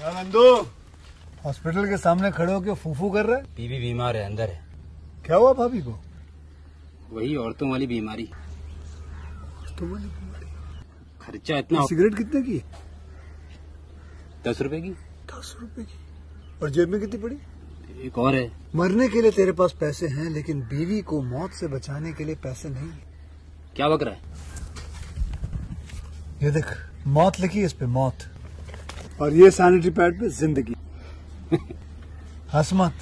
Hospital के सामने खड़े होके फूफू कर रहे। बीबी बीमार है, अंदर है। क्या हुआ भाभी को? वही औरतों वाली बीमारी। खर्चा इतना। सिगरेट कितने की? 10 रुपए की। 10 रुपए की। और जेब में कितनी पड़ी? एक और है। मरने के लिए तेरे पास पैसे हैं, लेकिन बीवी को मौत से बचाने के लिए पैसे नहीं। क्या बक रहा है? ये देख, मौत लिखी इस पे, मौत, और ये सैनिटरी पैड पे जिंदगी। हंस मत।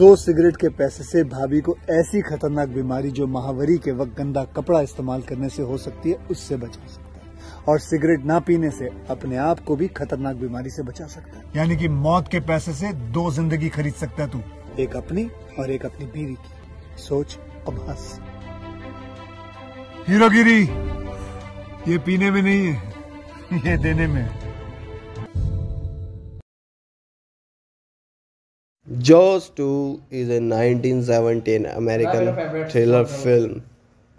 2 सिगरेट के पैसे से भाभी को ऐसी खतरनाक बीमारी जो महावरी के वक्त गंदा कपड़ा इस्तेमाल करने से हो सकती है, उससे बचा सकता है। और सिगरेट ना पीने से अपने आप को भी खतरनाक बीमारी से बचा सकता है। यानी कि मौत के पैसे से 2 जिंदगी खरीद सकता है तू, एक अपनी और एक अपनी बीवी की। सोच अब हंस। हीरोगिरी ये पीने में नहीं है, ये देने में है। Jaws 2 is a 1917 American thriller film.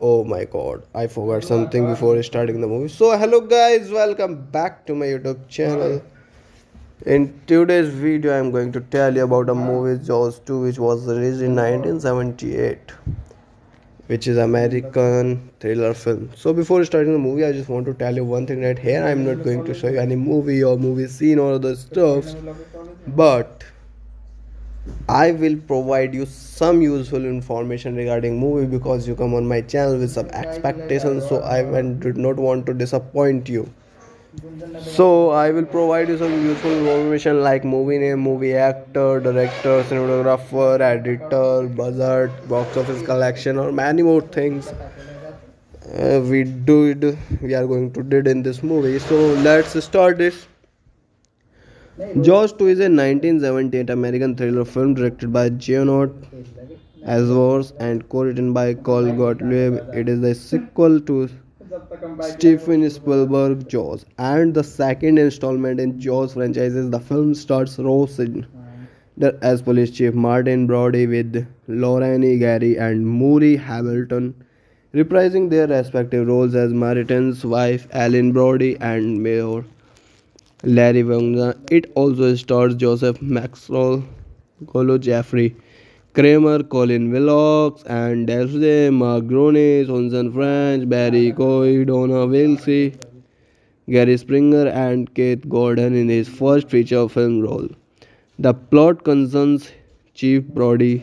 Oh my god, I forgot something before starting the movie. So hello guys, welcome back to my YouTube channel. In today's video I am going to tell you about a movie Jaws 2, which was released in 1978, which is American thriller film. So before starting the movie I just want to tell you one thing right here. I am not going to show you any movie or movie scene or other stuffs, but I will provide you some useful information regarding movie, because you come on my channel with some expectations, so I did not want to disappoint you. So I will provide you some useful information like movie name, movie actor, director, cinematographer, editor, budget, box office collection, or many more things we are going to do in this movie. So let's start this. Jaws 2 is a 1978 American thriller film directed by Jeannot Szwarc and co-written by Carl Gottlieb. It is the sequel to Steven Spielberg's Jaws and the second installment in Jaws franchises. The film stars Roy Scheider as police chief Martin Brody, with Lorraine Gary and Murray Hamilton reprising their respective roles as Martin's wife Ellen Brody and Mayor Larry Vaughn. It also stars Joseph Maxwell, Jeffrey Kramer, Colin Wilcox, and Daphne Magrone, Sonson French, Barry Coy, Donna Wilsey, Gary Springer, and Keith Gordon in his first feature film role. The plot concerns Chief Brody,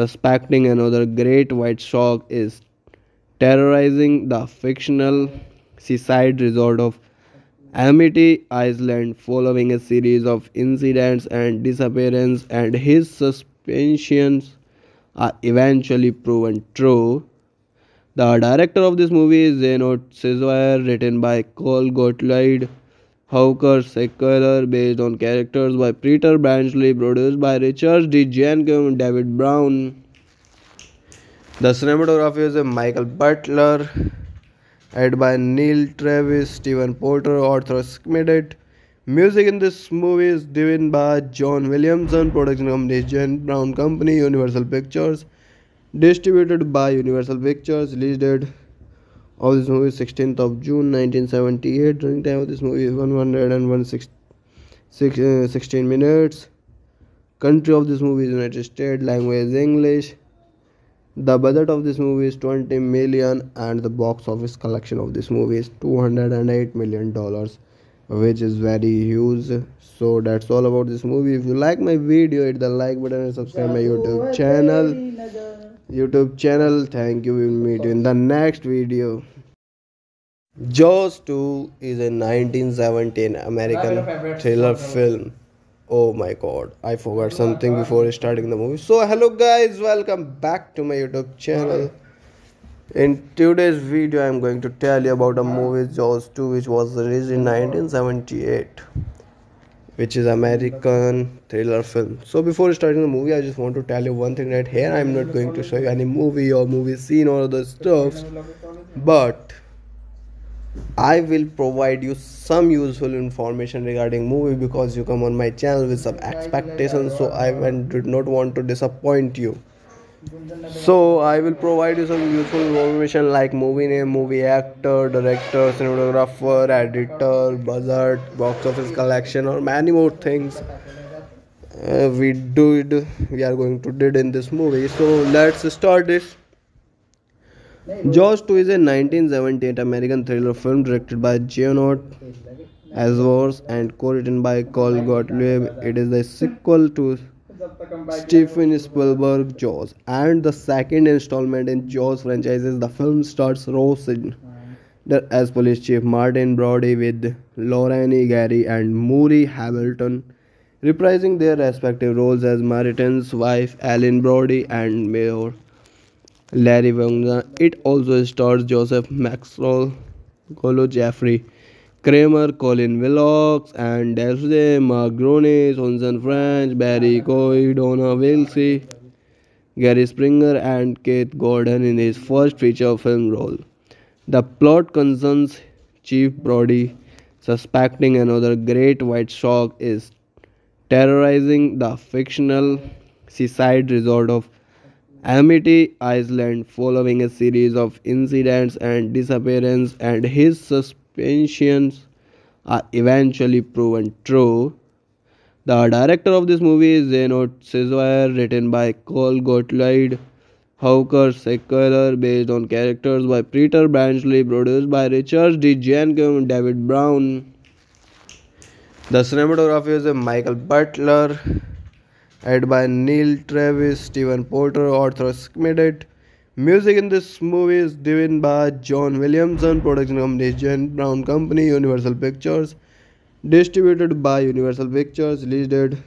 suspecting another great white shark is terrorizing the fictional seaside resort of Amity Island, following a series of incidents and disappearances, and his suspicions are eventually proven true. The director of this movie is Jeannot Szwarc, written by Carl Gottlieb, Howard Sackler, based on characters by Peter Benchley, produced by Richard D. Zanuck and David Brown. The cinematography is Michael Butler, edited by Neil Travis, Steven Porter, author Schmidt. Music in this movie is given by John Williams. Production company David Brown Company, Universal Pictures. Distributed by Universal Pictures. Release date of this movie 16th of June 1978. Running time of this movie is 116 minutes. Country of this movie is United States. Language English. The budget of this movie is $20 million, and the box office collection of this movie is $208 million, which is very huge. So that's all about this movie. If you like my video, hit the like button and subscribe my YouTube channel. Thank you. We will meet you in the next video. Jaws 2 is a 1917 American thriller film. Oh my god, I forgot something before starting the movie. So hello guys, welcome back to my YouTube channel. In today's video I am going to tell you about a movie Jaws 2, which was released in 1978, which is American thriller film. So before starting the movie I just want to tell you one thing right here. I am not going to show you any movie or movie scene or other stuffs, but I will provide you some useful information regarding movie, because you come on my channel with some expectations, so I did not want to disappoint you. So I will provide you some useful information like movie name, movie actor, director, cinematographer, editor, budget, box office collection, or many more things we are going to do in this movie. So let's start this. Jaws 2 is a 1978 American thriller film directed by Jeannot Szwarc and co-written by Carl Gottlieb. It is the sequel to Steven Spielberg's Jaws and the second installment in Jaws franchises. The film stars Roy Scheider as police chief Martin Brody, with Lorraine Gary and Murray Hamilton reprising their respective roles as Martin's wife Ellen Brody and Mayor Larry Vaughn. It also stars Joseph Maxwell, Jeffrey Kramer, Colin Wilcox, and Daphne Magrone, Sonson French, Barry Coy, Donna Wilsey, Gary Springer, and Keith Gordon in his first feature film role. The plot concerns Chief Brody, suspecting another great white shark is terrorizing the fictional seaside resort of Amity Island following a series of incidents and disappearances, and his suspicions are eventually proven true. The director of this movie is Jeannot Szwarc, written by Carl Gottlieb, Howard Sackler, based on characters by Peter Benchley, produced by Richard D. Zanuck and David Brown. The cinematography is Michael Butler, edited by Neil Travis, Steven Porter, author Schmidt. Music in this movie is given by John Williams. Production company David Brown Company, Universal Pictures. Distributed by Universal Pictures. Release date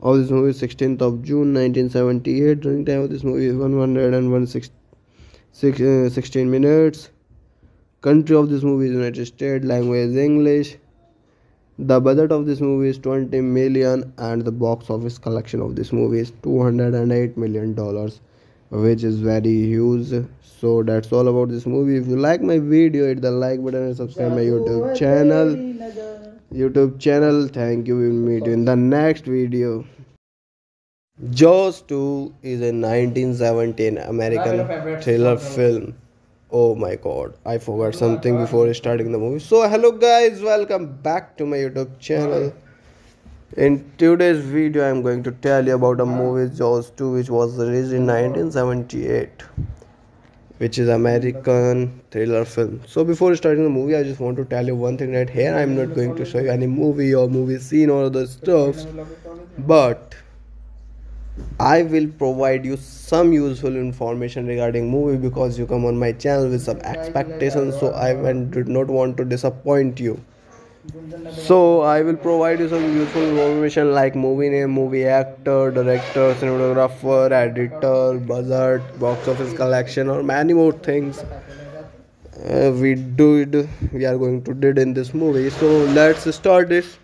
of this movie 16th of June 1978. Running time of this movie is 116 minutes. Country of this movie is United States. Language is English. The budget of this movie is $20 million and the box office collection of this movie is $208 million, which is very huge. So that's all about this movie. If you like my video, hit the like button and subscribe my YouTube channel. Thank you. We will meet you in the next video. Jaws 2 is a 1917 American thriller film. Oh my god, I forgot something before starting the movie. So hello guys, welcome back to my YouTube channel. In today's video, I am going to tell you about a movie Jaws 2, which was released in 1978, which is American thriller film. So before starting the movie, I just want to tell you one thing right here. I am not going to show you any movie or movie scene or other stuff, but I will provide you some useful information regarding movie, because you come on my channel with some expectations, so I did not want to disappoint you. So I will provide you some useful information like movie name, movie actor, director, cinematographer, editor, budget, box office collection, or many more things we are going to do in this movie. So let's start this.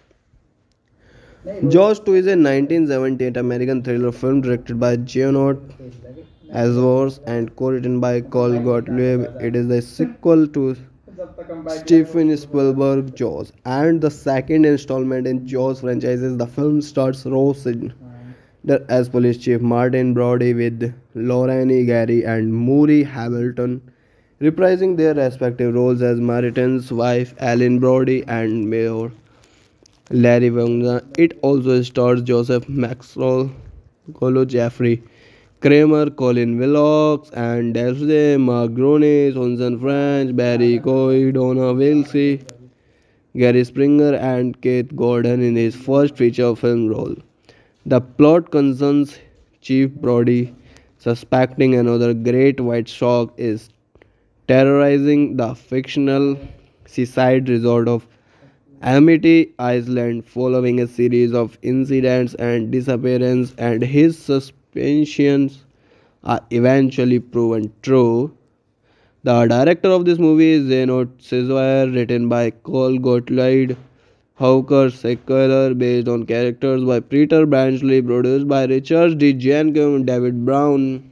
Jaws 2 is a 1978 American thriller film directed by Jeannot Szwarc and co-written by Carl Gottlieb. It is the sequel to Steven Spielberg's Jaws and the second installment in Jaws franchises. The film stars Roy Scheider as police chief Martin Brody, with Lorraine Gary and Murray Hamilton reprising their respective roles as Martin's wife Ellen Brody and Mayor Larry Vaughn. It also stars Joseph Maxwell, Jeffrey Kramer, Colin Wilcox, and Daphne Magrone, Sonson French, Barry Coy, Donna Wilsey, Gary Springer, and Keith Gordon in his first feature film role. The plot concerns Chief Brody, suspecting another great white shark is terrorizing the fictional seaside resort of Amity Island following a series of incidents and disappearances, and his suspicions are eventually proven true. The director of this movie is Jeannot Szwarc, written by Carl Gottlieb, Howard Sackler, based on characters by Peter Benchley, produced by Richard D. Zanuck and David Brown.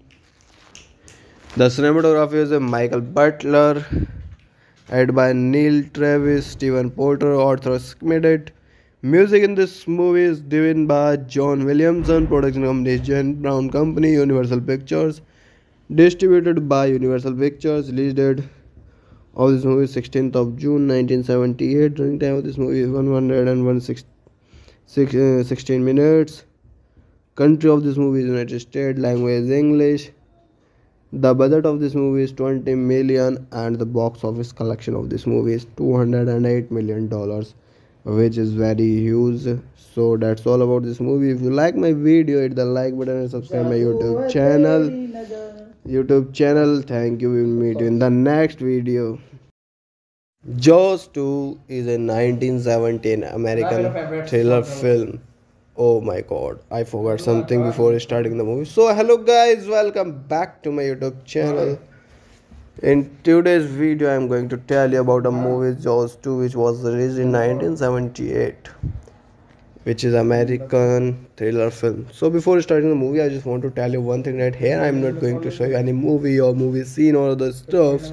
The cinematography is Michael Butler, edited by Neil Travis, Steven Porter, author Schmidt. Music in this movie is driven by John Williams and production company David Brown Company, Universal Pictures. Distributed by Universal Pictures. Release date of this movie is 16th of June 1978. Running time of this movie is 116 minutes. Country of this movie is United States. Language is English. The budget of this movie is $20 million and the box office collection of this movie is $208 million. Which is very huge. So that's all about this movie. If you like my video, hit the like button and subscribe my YouTube channel. Thank you. We will meet you in the next video. Jaws 2 is a 1917 American thriller film. Oh my god, I forgot something before starting the movie. So hello guys, welcome back to my YouTube channel. In today's video, I am going to tell you about a movie, Jaws 2, which was released in 1978, which is American thriller film. So before starting the movie, I just want to tell you one thing right here. I am not going to show you any movie or movie scene or other stuff,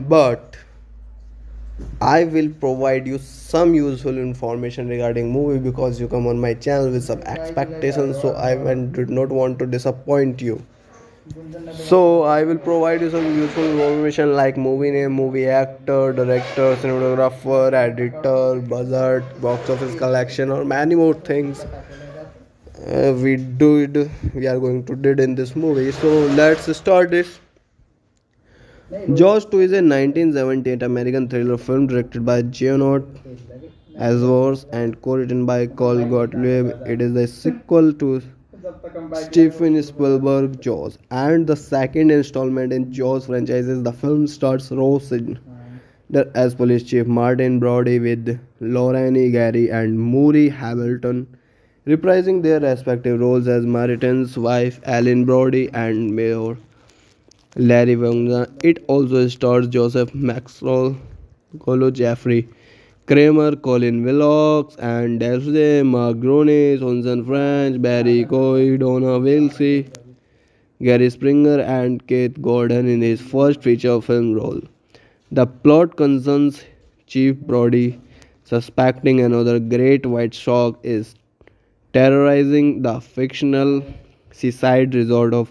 but I will provide you some useful information regarding movie because you come on my channel with some expectations, so I did not want to disappoint you. So I will provide you some useful information like movie name, movie actor, director, cinematographer, editor, budget, box office collection, or many more things we are going to do in this movie. So let's start this. Jaws 2 is a 1978 American thriller film directed by Jeannot Szwarc and co-written by Carl Gottlieb. It is the sequel to Steven Spielberg Jaws and the second installment in Jaws franchises. The film stars Roy Scheider as police chief Martin Brody, with Lorraine Gary and Murray Hamilton reprising their respective roles as Martin's wife Ellen Brody and Mayor Larry Vaughn. It also stars Joseph Maxwell, Jeffrey Kramer, Colin Wilcox, and Daphne Margrone, Sonson French, Barry Coy, Donna Wilsey, Gary Springer, and Keith Gordon in his first feature film role. The plot concerns Chief Brody suspecting another great white shark is terrorizing the fictional seaside resort of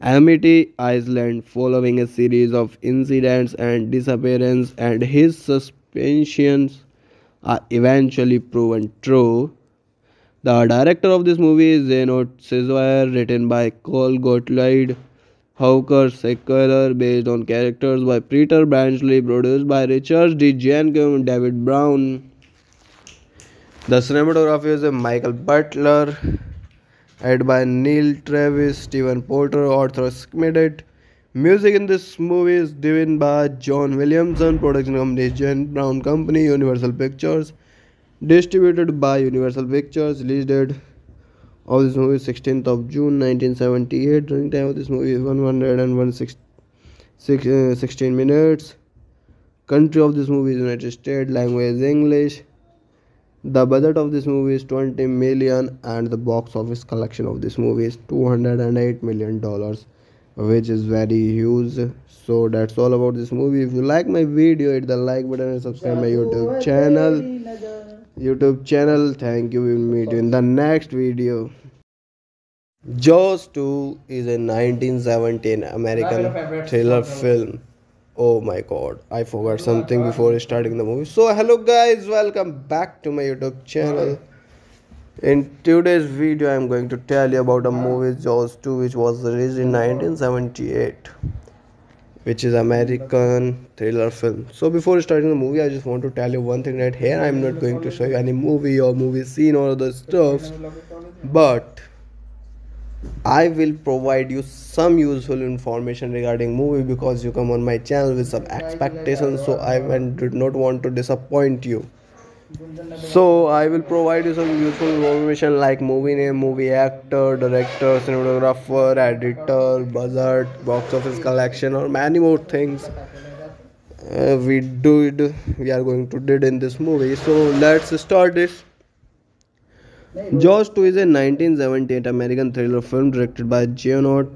Amity Island following a series of incidents and disappearances, and his suspicions are eventually proven true. The director of this movie is Jeannot Szwarc, written by Carl Gottlieb, Howard Sackler, based on characters by Peter Benchley, produced by Richard D. Zanuck, David Brown. The cinematography is Michael Butler, edited by Neil Travis, Steven Porter, author submitted. Music in this movie is driven by John Williams and production company David Brown Company, Universal Pictures. Distributed by Universal Pictures. Release date of this movie is 16th of June 1978. Running time of this movie is 116 minutes. Country of this movie is United States. Language is English. The budget of this movie is $20 million and the box office collection of this movie is $208 million. Which is very huge. So that's all about this movie. If you like my video, hit the like button and subscribe my YouTube channel. Thank you. We will meet you in the next video. Jaws 2 is a 1917 American thriller film. Oh my god, I forgot something before starting the movie. So hello guys, welcome back to my YouTube channel. In today's video, I am going to tell you about a movie, Jaws 2, which was released in 1978, which is American thriller film. So before starting the movie, I just want to tell you one thing right here. I am not going to show you any movie or movie scene or other stuff, but I will provide you some useful information regarding movie because you come on my channel with some expectations, so I did not want to disappoint you. So I will provide you some useful information like movie name, movie actor, director, cinematographer, editor, budget, box office collection, or many more things we are going to do in this movie. So let's start this. Jaws 2 is a 1978 American thriller film directed by Jeannot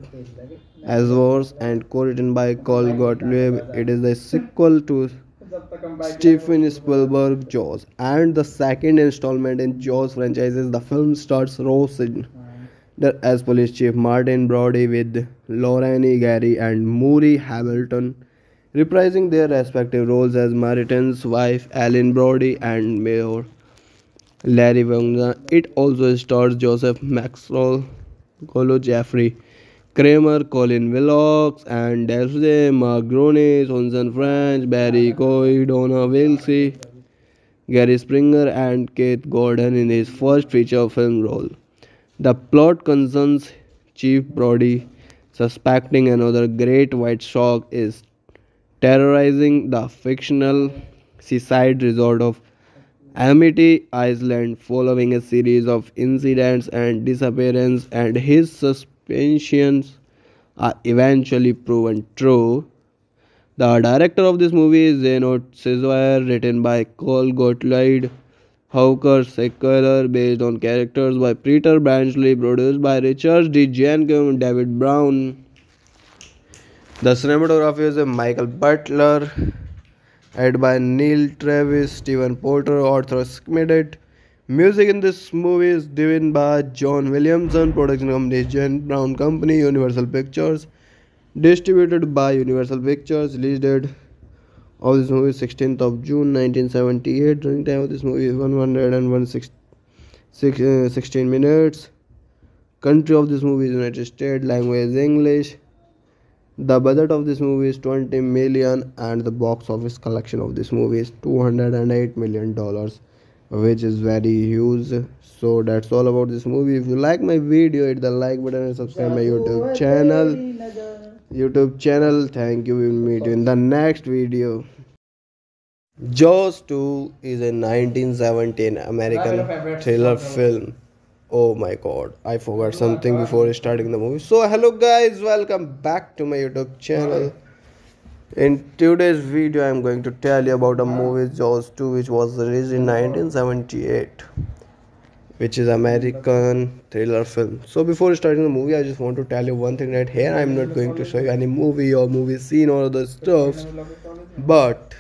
Szwarc and co-written by Carl Gottlieb. It is the sequel to Steven Spielberg, Jaws, and the second installment in Jaws franchises. The film stars Roy Scheider as police chief Martin Brody, with Lorraine Gary and Murray Hamilton reprising their respective roles as Martin's wife Ellen Brody and Mayor Larry Vaughn. It also stars Joseph Maxwell, Jeffrey Kramer, Colin Wilcox, and Daphne Margroney, Sonson French, Barry Coy, Donna Wilsey, Gary Springer, and Keith Gordon in his first feature film role. The plot concerns Chief Brody, suspecting another great white shark is terrorizing the fictional seaside resort of Amity Island following a series of incidents and disappearances, and his suspicions are eventually proven true. The director of this movie is Jeannot Szwarc, written by Carl Gottlieb, Howard Sackler, based on characters by Peter Benchley, produced by Richard D. Zanuck and David Brown. The cinematography is Michael Butler, edited by Neil Travis, Steven Porter, author submitted. Music in this movie is driven by John Williams. Production company is John Brown Company, Universal Pictures. Distributed by Universal Pictures. Release date of this movie is 16th of June 1978. Running time of this movie is 116 minutes. Country of this movie is United States. Language is English. The budget of this movie is $20 million, and the box office collection of this movie is $208 million, which is very huge. So that's all about this movie. If you like my video, hit the like button and subscribe my YouTube channel. Thank you. We will meet you in the next video. Jaws 2 is a 1917 American thriller film. Oh my god, I forgot something before starting the movie. So hello guys, welcome back to my YouTube channel. In today's video, I am going to tell you about a movie, Jaws 2, which was released in 1978, which is American thriller film. So before starting the movie, I just want to tell you one thing right here. I am not going to show you any movie or movie scene or other stuff, but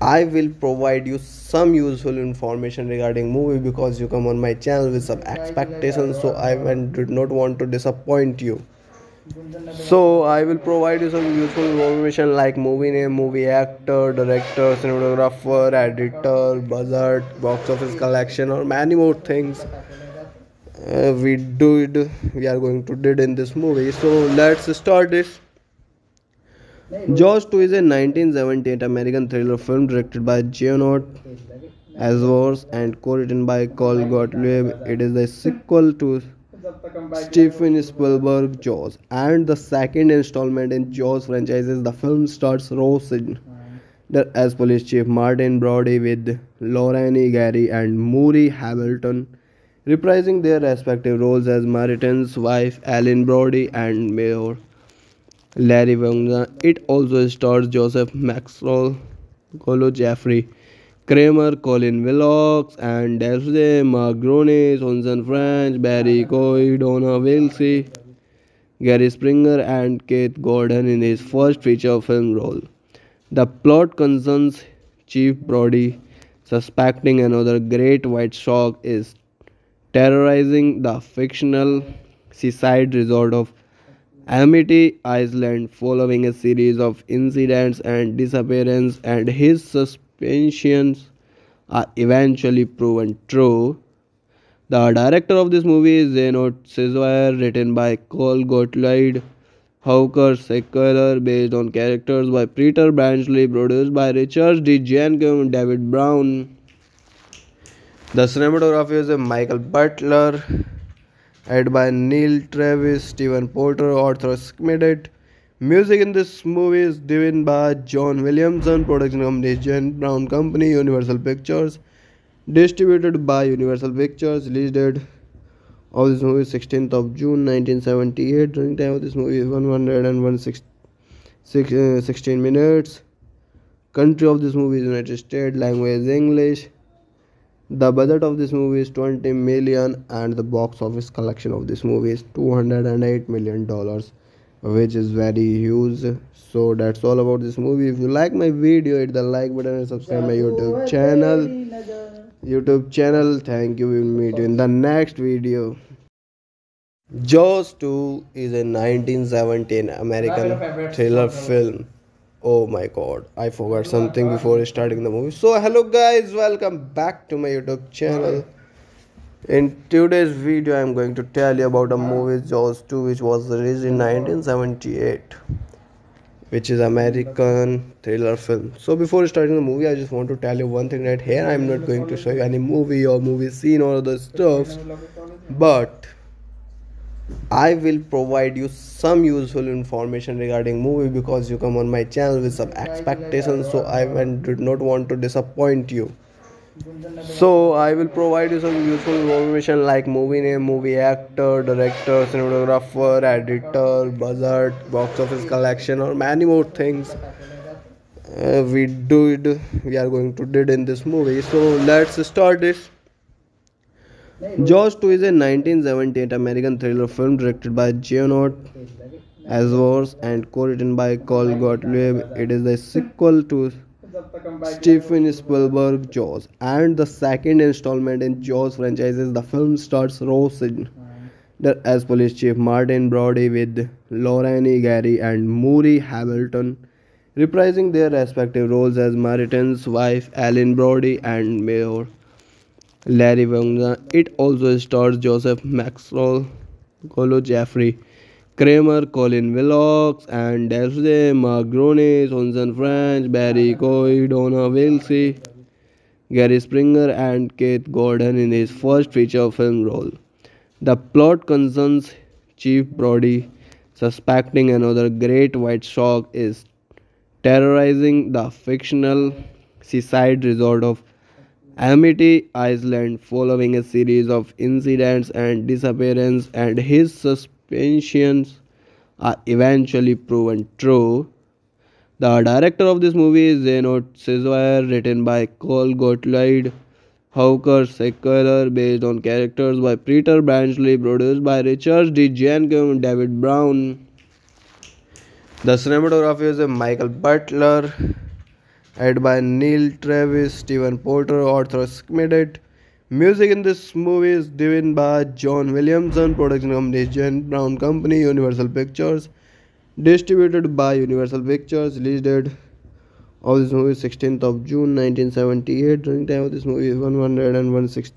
I will provide you some useful information regarding movie, because you come on my channel with some expectations, so I did not want to disappoint you. So I will provide you some useful information like movie name, movie actor, director, cinematographer, editor, budget, box office collection, or many more things we are going to do in this movie. So let's start this. Jaws 2 is a 1978 American thriller film directed by Jeannot Szwarc and co-written by Carl Gottlieb. It is the sequel to Steven Spielberg's Jaws and the second installment in Jaws franchises. The film stars Roy Scheider as police chief Martin Brody, with Lorraine Gary and Murray Hamilton reprising their respective roles as Martin's wife Ellen Brody and Mayor Larry Vaughn. It also stars Joseph Maxwell, Jeffrey Kramer, Colin Wilcox, and Daphne Margroney, Sonson French, Barry Coy, Donna Wilsey, Gary Springer, and Keith Gordon in his first feature film role. The plot concerns Chief Brody, suspecting another great white shark is terrorizing the fictional seaside resort of Amity Island following a series of incidents and disappearances, and his suspicions are eventually proven true. The director of this movie is Jeannot Szwarc, written by Carl Gottlieb, Howard Sackler, based on characters by Peter Benchley, produced by Richard D. Zanuck and David Brown. The cinematography is Michael Butler, edited by Neil Travis, Steven Porter, author submitted. Music in this movie is driven by John Williams. Production company is John Brown Company, Universal Pictures. Distributed by Universal Pictures. Release date of this movie is 16th of June 1978. Running time of this movie is 116 minutes. Country of this movie is United States. Language is English. The budget of this movie is $20 million, and the box office collection of this movie is $208 million, which is very huge. So that's all about this movie. If you like my video, hit the like button and subscribe my YouTube channel. Thank you. We'll meet you in the next video. Jaws 2 is a 1917 American thriller film. Oh my god, I forgot something before starting the movie. So hello guys, welcome back to my YouTube channel. In today's video, I am going to tell you about a movie, Jaws 2, which was released in 1978, which is American thriller film. So before starting the movie, I just want to tell you one thing right here. I am not going to show you any movie or movie scene or other stuff, but I will provide you some useful information regarding movie, because you come on my channel with some expectations, so I did not want to disappoint you. So I will provide you some useful information like movie name, movie actor, director, cinematographer, editor, budget, box office collection, or many more things we are going to do in this movie. So let's start this. Jaws 2 is a 1978 American thriller film directed by Jeannot Szwarc and co-written by Carl Gottlieb. It is the sequel to Steven Spielberg's Jaws and the second installment in Jaws franchises. The film stars Roy Scheider as police chief Martin Brody, with Lorraine Gary and Murray Hamilton reprising their respective roles as Martin's wife Ellen Brody and Mayor Larry Vaughn. It also stars Joseph Maxwell, Jeffrey Kramer, Colin Wilcox, and Daphne Magrone, Sonson French, Barry Coy, Donna Wilsey, Gary Springer, and Keith Gordon in his first feature film role. The plot concerns Chief Brody suspecting another great white shark is terrorizing the fictional seaside resort of Amity Island following a series of incidents and disappearances, and his suspicions are eventually proven true. The director of this movie is Jeannot Szwarc, written by Carl Gottlieb, Howard Sackler, based on characters by Peter Benchley, produced by Richard D. Zanuck and David Brown. The cinematography is Michael Butler, edited by Neil Travis, Steven Porter, author credited. Music in this movie is driven by John Williams. Production company is David Brown Company, Universal Pictures. Distributed by Universal Pictures. Release date of this movie is 16th of June 1978. Running time of this movie is 116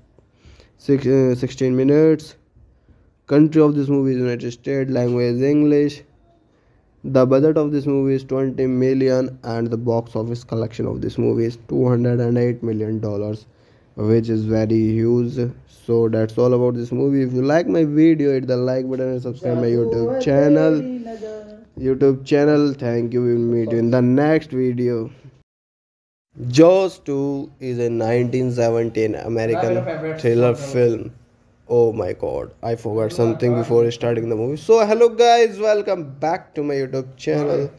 minutes. Country of this movie is United States. Language is English. The budget of this movie is $20 million, and the box office collection of this movie is $208 million, which is very huge. So that's all about this movie. If you like my video, hit the like button and subscribe my YouTube channel. Thank you. We'll meet you in the next video. Jaws 2 is a 1917 American thriller film. Oh my god, I forgot something before starting the movie. So hello guys, welcome back to my YouTube channel.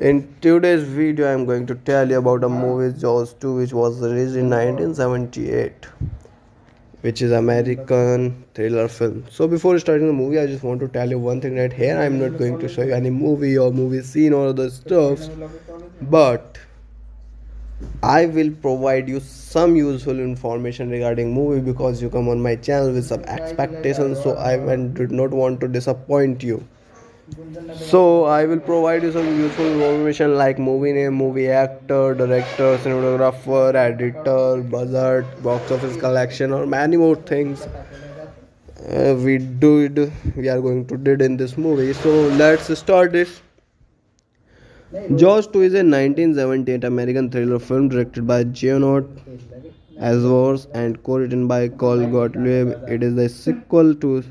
In today's video, I am going to tell you about a movie, Jaws 2, which was released in 1978, which is American thriller film. So before starting the movie, I just want to tell you one thing right here. I am not going to show you any movie or movie scene or other stuff, but I will provide you some useful information regarding movie, because you come on my channel with some expectations, so I did not want to disappoint you. So I will provide you some useful information like movie name, movie actor, director, cinematographer, editor, budget, box office collection, or many more things we are going to do in this movie. So let's start this. Jaws 2 is a 1978 American thriller film directed by Jeannot Szwarc and co-written by Carl Gottlieb. It is the sequel to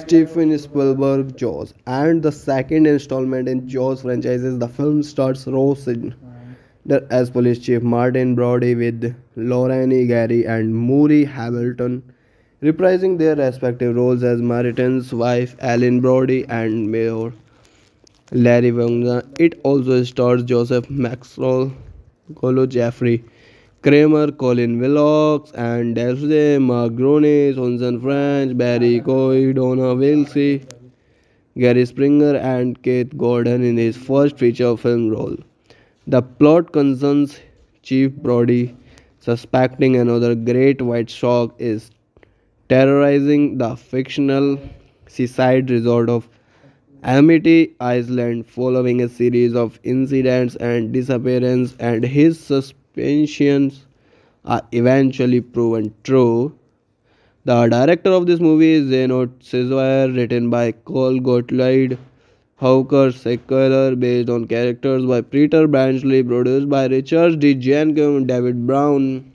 Steven Spielberg's Jaws and the second installment in Jaws franchises. The film stars Roy Scheider as police chief Martin Brody, with Lorraine Gary and Murray Hamilton reprising their respective roles as Martin's wife Ellen Brody and Mayor Larry Vaughn. It also stars Joseph Maxwell, Jeffrey Kramer, Colin Wilcox, and Daphne Magrone, Sonson French, Barry Coy, Donna Wilsey, Gary Springer and Keith Gordon in his first feature film role. The plot concerns Chief Brody, suspecting another great white shark is terrorizing the fictional seaside resort of Amity Island following a series of incidents and disappearances, and his suspicions are eventually proven true. The director of this movie is Jeannot Szwarc, written by Carl Gottlieb, Howard Sackler, based on characters by Peter Benchley, produced by Richard D. Zanuck and David Brown.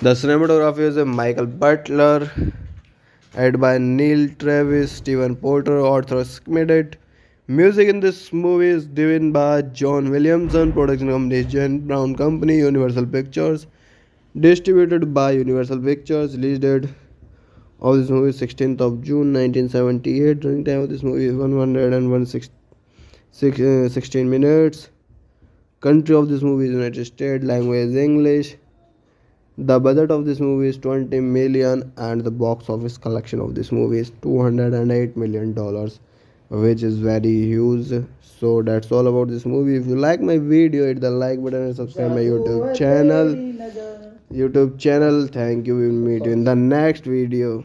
The cinematography is Michael Butler, edited by Neil Travis, Steven Porter, author credited. Music in this movie is given by John Williams, production company John Brown Company, Universal Pictures, distributed by Universal Pictures. Release date of this movie 16th of June 1978. Running time of this movie is 116 minutes. Country of this movie is United States. Language is English. The budget of this movie is $20 million, and the box office collection of this movie is $208 million, which is very huge. So that's all about this movie. If you like my video, hit the like button and subscribe my YouTube channel. Thank you. We will meet you in the next video.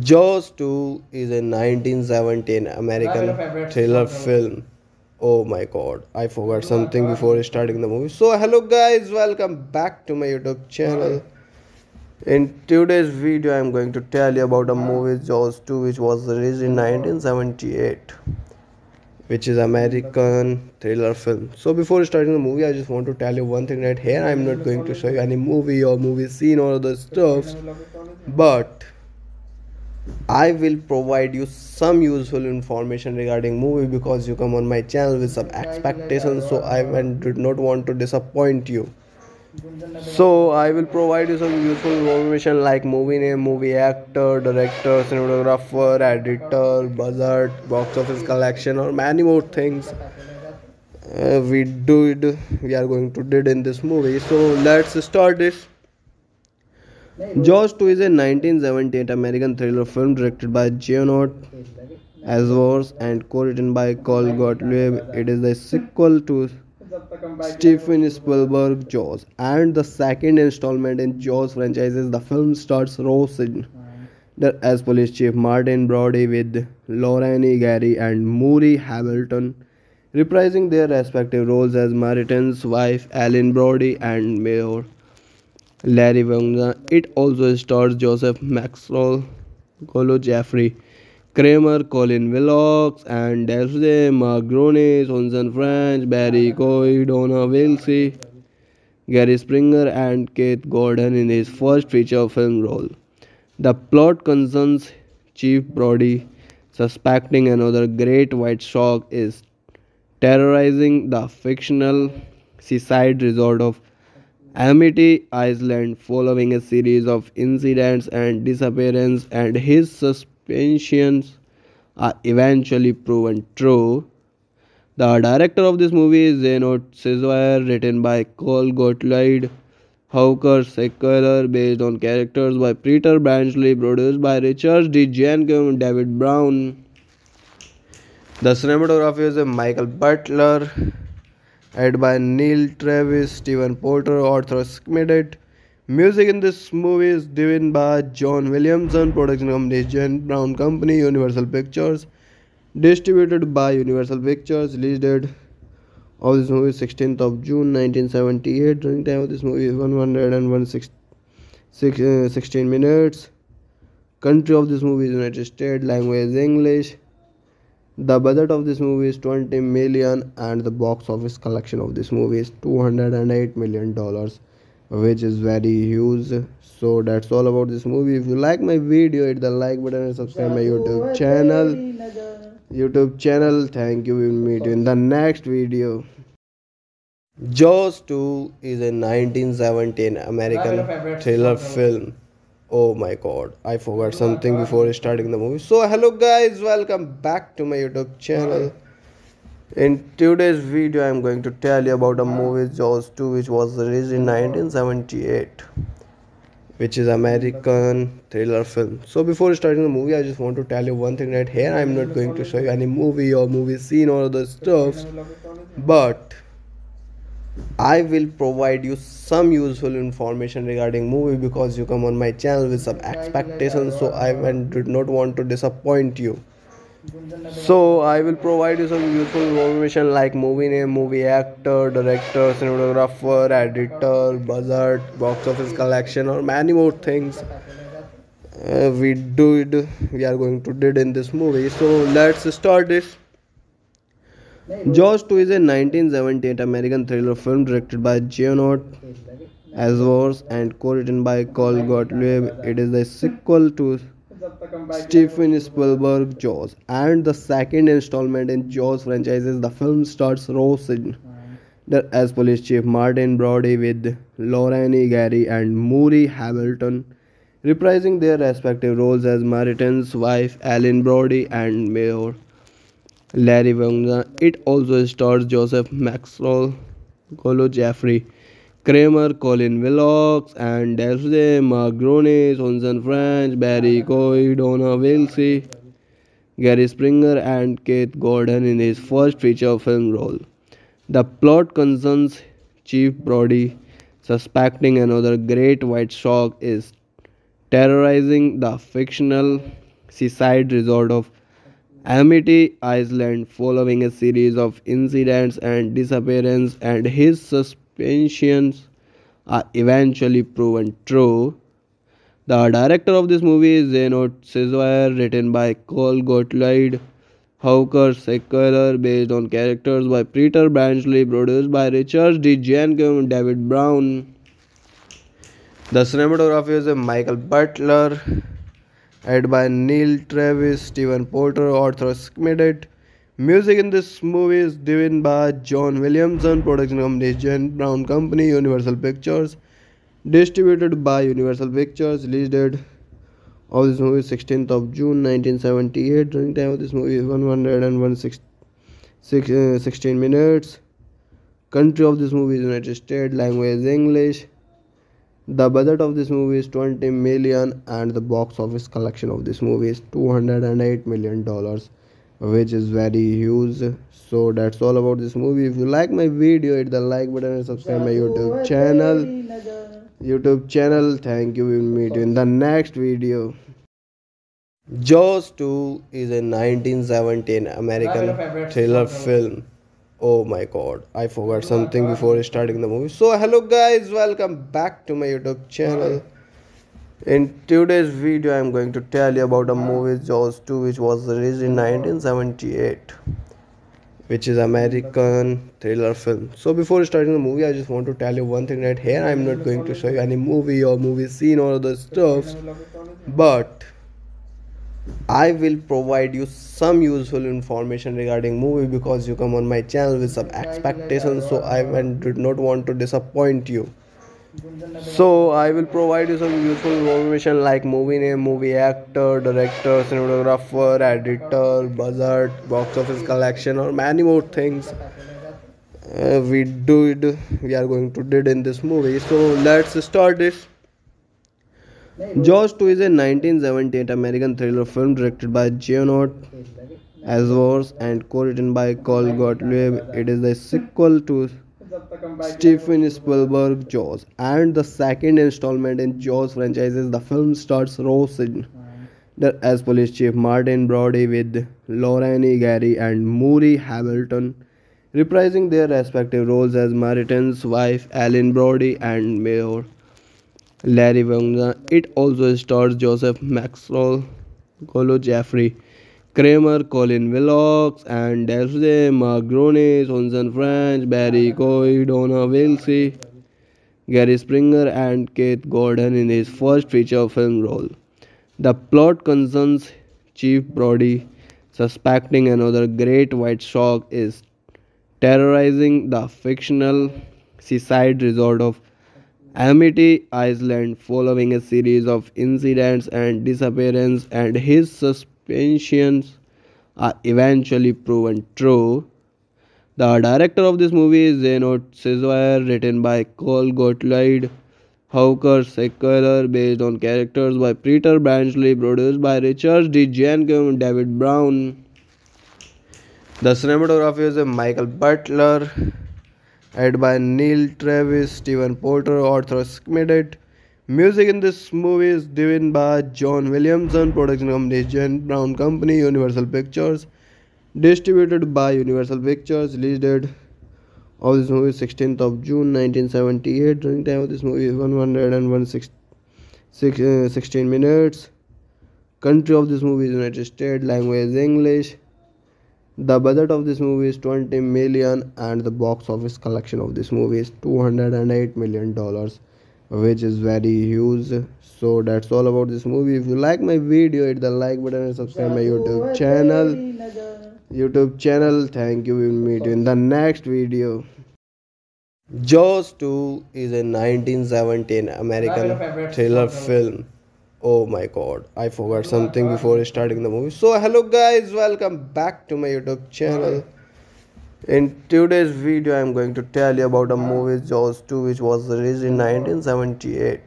Jaws 2 is a 1917 American thriller film. Oh my god, I forgot something before starting the movie. So hello guys, welcome back to my YouTube channel. In today's video, I'm going to tell you about a movie, Jaws 2, which was released in 1978, which is American thriller film. So before starting the movie, I just want to tell you one thing right here. I'm not going to show you any movie or movie scene or other stuffs, but I will provide you some useful information regarding movie, because you come on my channel with some expectations, so I did not want to disappoint you. So I will provide you some useful information like movie name, movie actor, director, cinematographer, editor, budget, box office collection, or many more things we are going to do in this movie. So let's start this. Jaws 2 is a 1978 American thriller film directed by Jeannot Szwarc and co-written by Carl Gottlieb. It is the sequel to Steven Spielberg's Jaws and the second installment in Jaws franchises. The film stars Roy Scheider as police chief Martin Brody, with Lorraine Gary and Murray Hamilton reprising their respective roles as Martin's wife Ellen Brody and Mayor Larry Vaughn. It also stars Joseph Maxwell, Jeffrey Kramer, Colin Wilcox, and Daphne Margroney, Susan French, Barry Coy, Donna Wilsey, Gary Springer, and Keith Gordon in his first feature film role. The plot concerns Chief Brody, suspecting another great white shark is terrorizing the fictional seaside resort of Amity Island following a series of incidents and disappearances, and his suspicions are eventually proven true. The director of this movie is Jeannot Szwarc, written by Carl Gottlieb, Howard Sackler, based on characters by Peter Benchley, produced by Richard D. Zanuck and David Brown. The cinematography is Michael Butler, edited by Neil Travis, Steven Porter, author credited. Music in this movie is given by John Williams, production company John Brown Company, Universal Pictures, distributed by Universal Pictures. Release date of this movie is 16th of June 1978. Running time of this movie is 116 minutes. Country of this movie is United States. Language is English. The budget of this movie is $20 million, and the box office collection of this movie is $208 million, which is very huge. So that's all about this movie. If you like my video, hit the like button and subscribe my YouTube channel. Thank you. We will meet you in the next video. Jaws 2 is a 1917 American thriller film. Oh my god, I forgot something before starting the movie. So hello guys, welcome back to my YouTube channel. In today's video, I'm going to tell you about a movie, Jaws 2, which was released in 1978, which is American thriller film. So before starting the movie, I just want to tell you one thing right here. I'm not going to show you any movie or movie scene or other stuff, but I will provide you some useful information regarding movie because you come on my channel with some expectations, so I did not want to disappoint you. So I will provide you some useful information like movie name, movie actor, director, cinematographer, editor, budget, box office collection, or many more things we are going to do in this movie. So let's start this. Jaws 2 is a 1978 American thriller film directed by Jeannot Szwarc and co-written by Carl Gottlieb. It is the sequel to Steven Spielberg's Jaws and the second installment in Jaws franchises. The film stars Roy Scheider as police chief Martin Brody, with Lorraine Gary and Murray Hamilton reprising their respective roles as Martin's wife Ellen Brody and Mayor Larry Vaughn. It also stars Joseph Maxwell, Jeffrey Kramer, Colin Wilcox, and Daphne Magrone, Sonson French, Barry Coy, Donna Wilsey, Gary Springer, and Keith Gordon in his first feature film role. The plot concerns Chief Brody suspecting another great white shark is terrorizing the fictional seaside resort of Amity Island following a series of incidents and disappearances, and his suspicions are eventually proven true. The director of this movie is Jeannot Szwarc, written by Carl Gottlieb, Howard Sackler, based on characters by Peter Benchley, produced by Richard D. Zanuck and David Brown. The cinematography is Michael Butler, edited by Neil Travis, Steven Porter, author Schmidt. Music in this movie is driven by John Williams, and production company John Brown Company, Universal Pictures, distributed by Universal Pictures. Release date of this movie 16th of June 1978. Running time of this movie is 116 minutes. Country of this movie is United States. Language is English. The budget of this movie is $20 million, and the box office collection of this movie is $208 million. Which is very huge. So that's all about this movie. If you like my video, hit the like button and subscribe my YouTube channel. Thank you. We will meet you in the next video. Jaws 2 is a 1917 American thriller film. Oh my god, I forgot something before starting the movie. So hello guys, welcome back to my YouTube channel. In today's video, I am going to tell you about a movie Jaws 2, which was released in 1978, which is American thriller film. So before starting the movie, I just want to tell you one thing right here. I'm not going to show you any movie or movie scene or other stuff, but I will provide you some useful information regarding movie because you come on my channel with some expectations, so I did not want to disappoint you. So I will provide you some useful information like movie name, movie actor, director, cinematographer, editor, budget, box office collection, or many more things we are going to do in this movie. So let's start this. Jaws 2 is a 1978 American thriller film directed by Jeannot Szwarc and co-written by Carl Gottlieb. It is the sequel to Steven Spielberg's Jaws and the second installment in Jaws franchises. The film stars Roy Scheider as police chief Martin Brody, with Lorraine Gary and Murray Hamilton reprising their respective roles as Martin's wife Ellen Brody and Mayor Larry Vaughn. It also stars Joseph Maxwell, Jeffrey Kramer, Colin Wilcox, and Daphne Magrone, Sonson French, Barry Coy, Donna Wilsey, Gary Springer, and Keith Gordon in his first feature film role. The plot concerns Chief Brody suspecting another great white shark is terrorizing the fictional seaside resort of Amity Island following a series of incidents and disappearances, and his suspicions are eventually proven true. The director of this movie is Jeannot Szwarc, written by Carl Gottlieb, Hawker Sackler, based on characters by Peter Benchley, produced by Richard D. Zanuck and David Brown. The cinematography is by Michael Butler, edited by Neil Travis, Steven Porter, author credited. Music in this movie is given by John Williams, production company David Brown Company, Universal Pictures, distributed by Universal Pictures. Release date of this movie 16th of June 1978. Running time of this movie is 116 minutes. Country of this movie is United States. Language is English. The budget of this movie is $20 million, and the box office collection of this movie is $208 million. Which is very huge. So that's all about this movie. If you like my video, hit the like button and subscribe my YouTube channel. Thank you. We will meet you in the next video. Jaws 2 is a 1917 American thriller film. Oh my god, I forgot something before starting the movie. So hello guys, welcome back to my YouTube channel. In today's video, I am going to tell you about a movie, Jaws 2, which was released in 1978,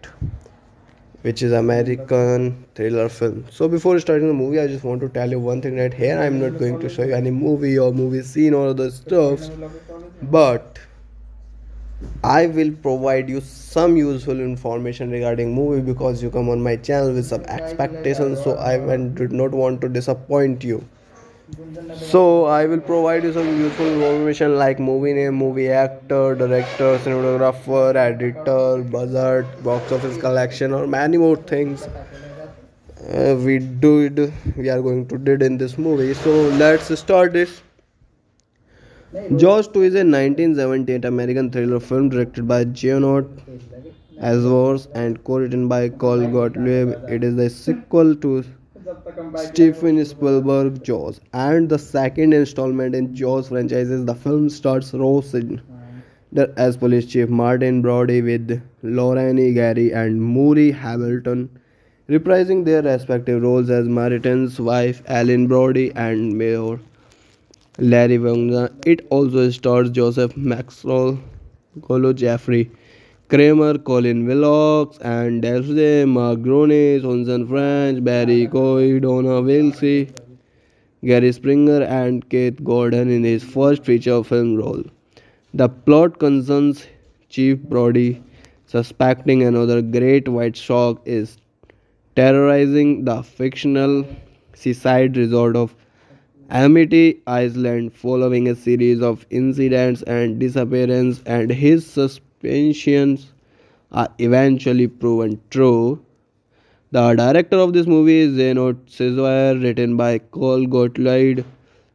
which is American thriller film. So before starting the movie, I just want to tell you one thing right here. I am not going to show you any movie or movie scene or other stuff, but I will provide you some useful information regarding movie, because you come on my channel with some expectations, so I did not want to disappoint you. So I will provide you some useful information like movie name, movie actor, director, cinematographer, editor, budget, box office collection, or many more things we are going to do in this movie. So let's start this. Jaws 2 is a 1978 American thriller film directed by Jeannot Szwarc and co-written by Carl Gottlieb. It is the sequel to Steven Spielberg Jaws and the second installment in Jaws franchises. The film stars Roy Scheider as police chief Martin Brody, with Lorraine Gary and Murray Hamilton reprising their respective roles as Martin's wife Ellen Brody and Mayor Larry Vaughn. It also stars Joseph Maxwell, Jeffrey Kramer, Colin Wilcox, and Daphne Margrone, Susan French, Barry Coy, Donna Wilsey, Gary Springer, and Keith Gordon in his first feature film role. The plot concerns Chief Brody, suspecting another great white shark is terrorizing the fictional seaside resort of Amity Island. Following a series of incidents and disappearances, and his suspicions are eventually proven true. The director of this movie is Jeannot Szwarc, written by Carl Gottlieb,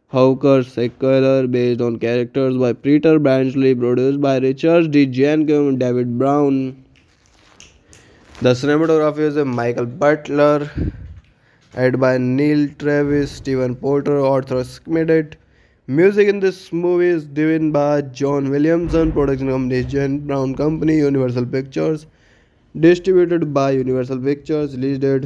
Howard Sackler, based on characters by Peter Benchley, produced by Richard D. Zanuck and David Brown. The cinematography is by Michael Butler, edited by Neil Travis, Steven Porter, author credited. Music in this movie is given by John Williams, production company David Brown Company, Universal Pictures, distributed by Universal Pictures. Release date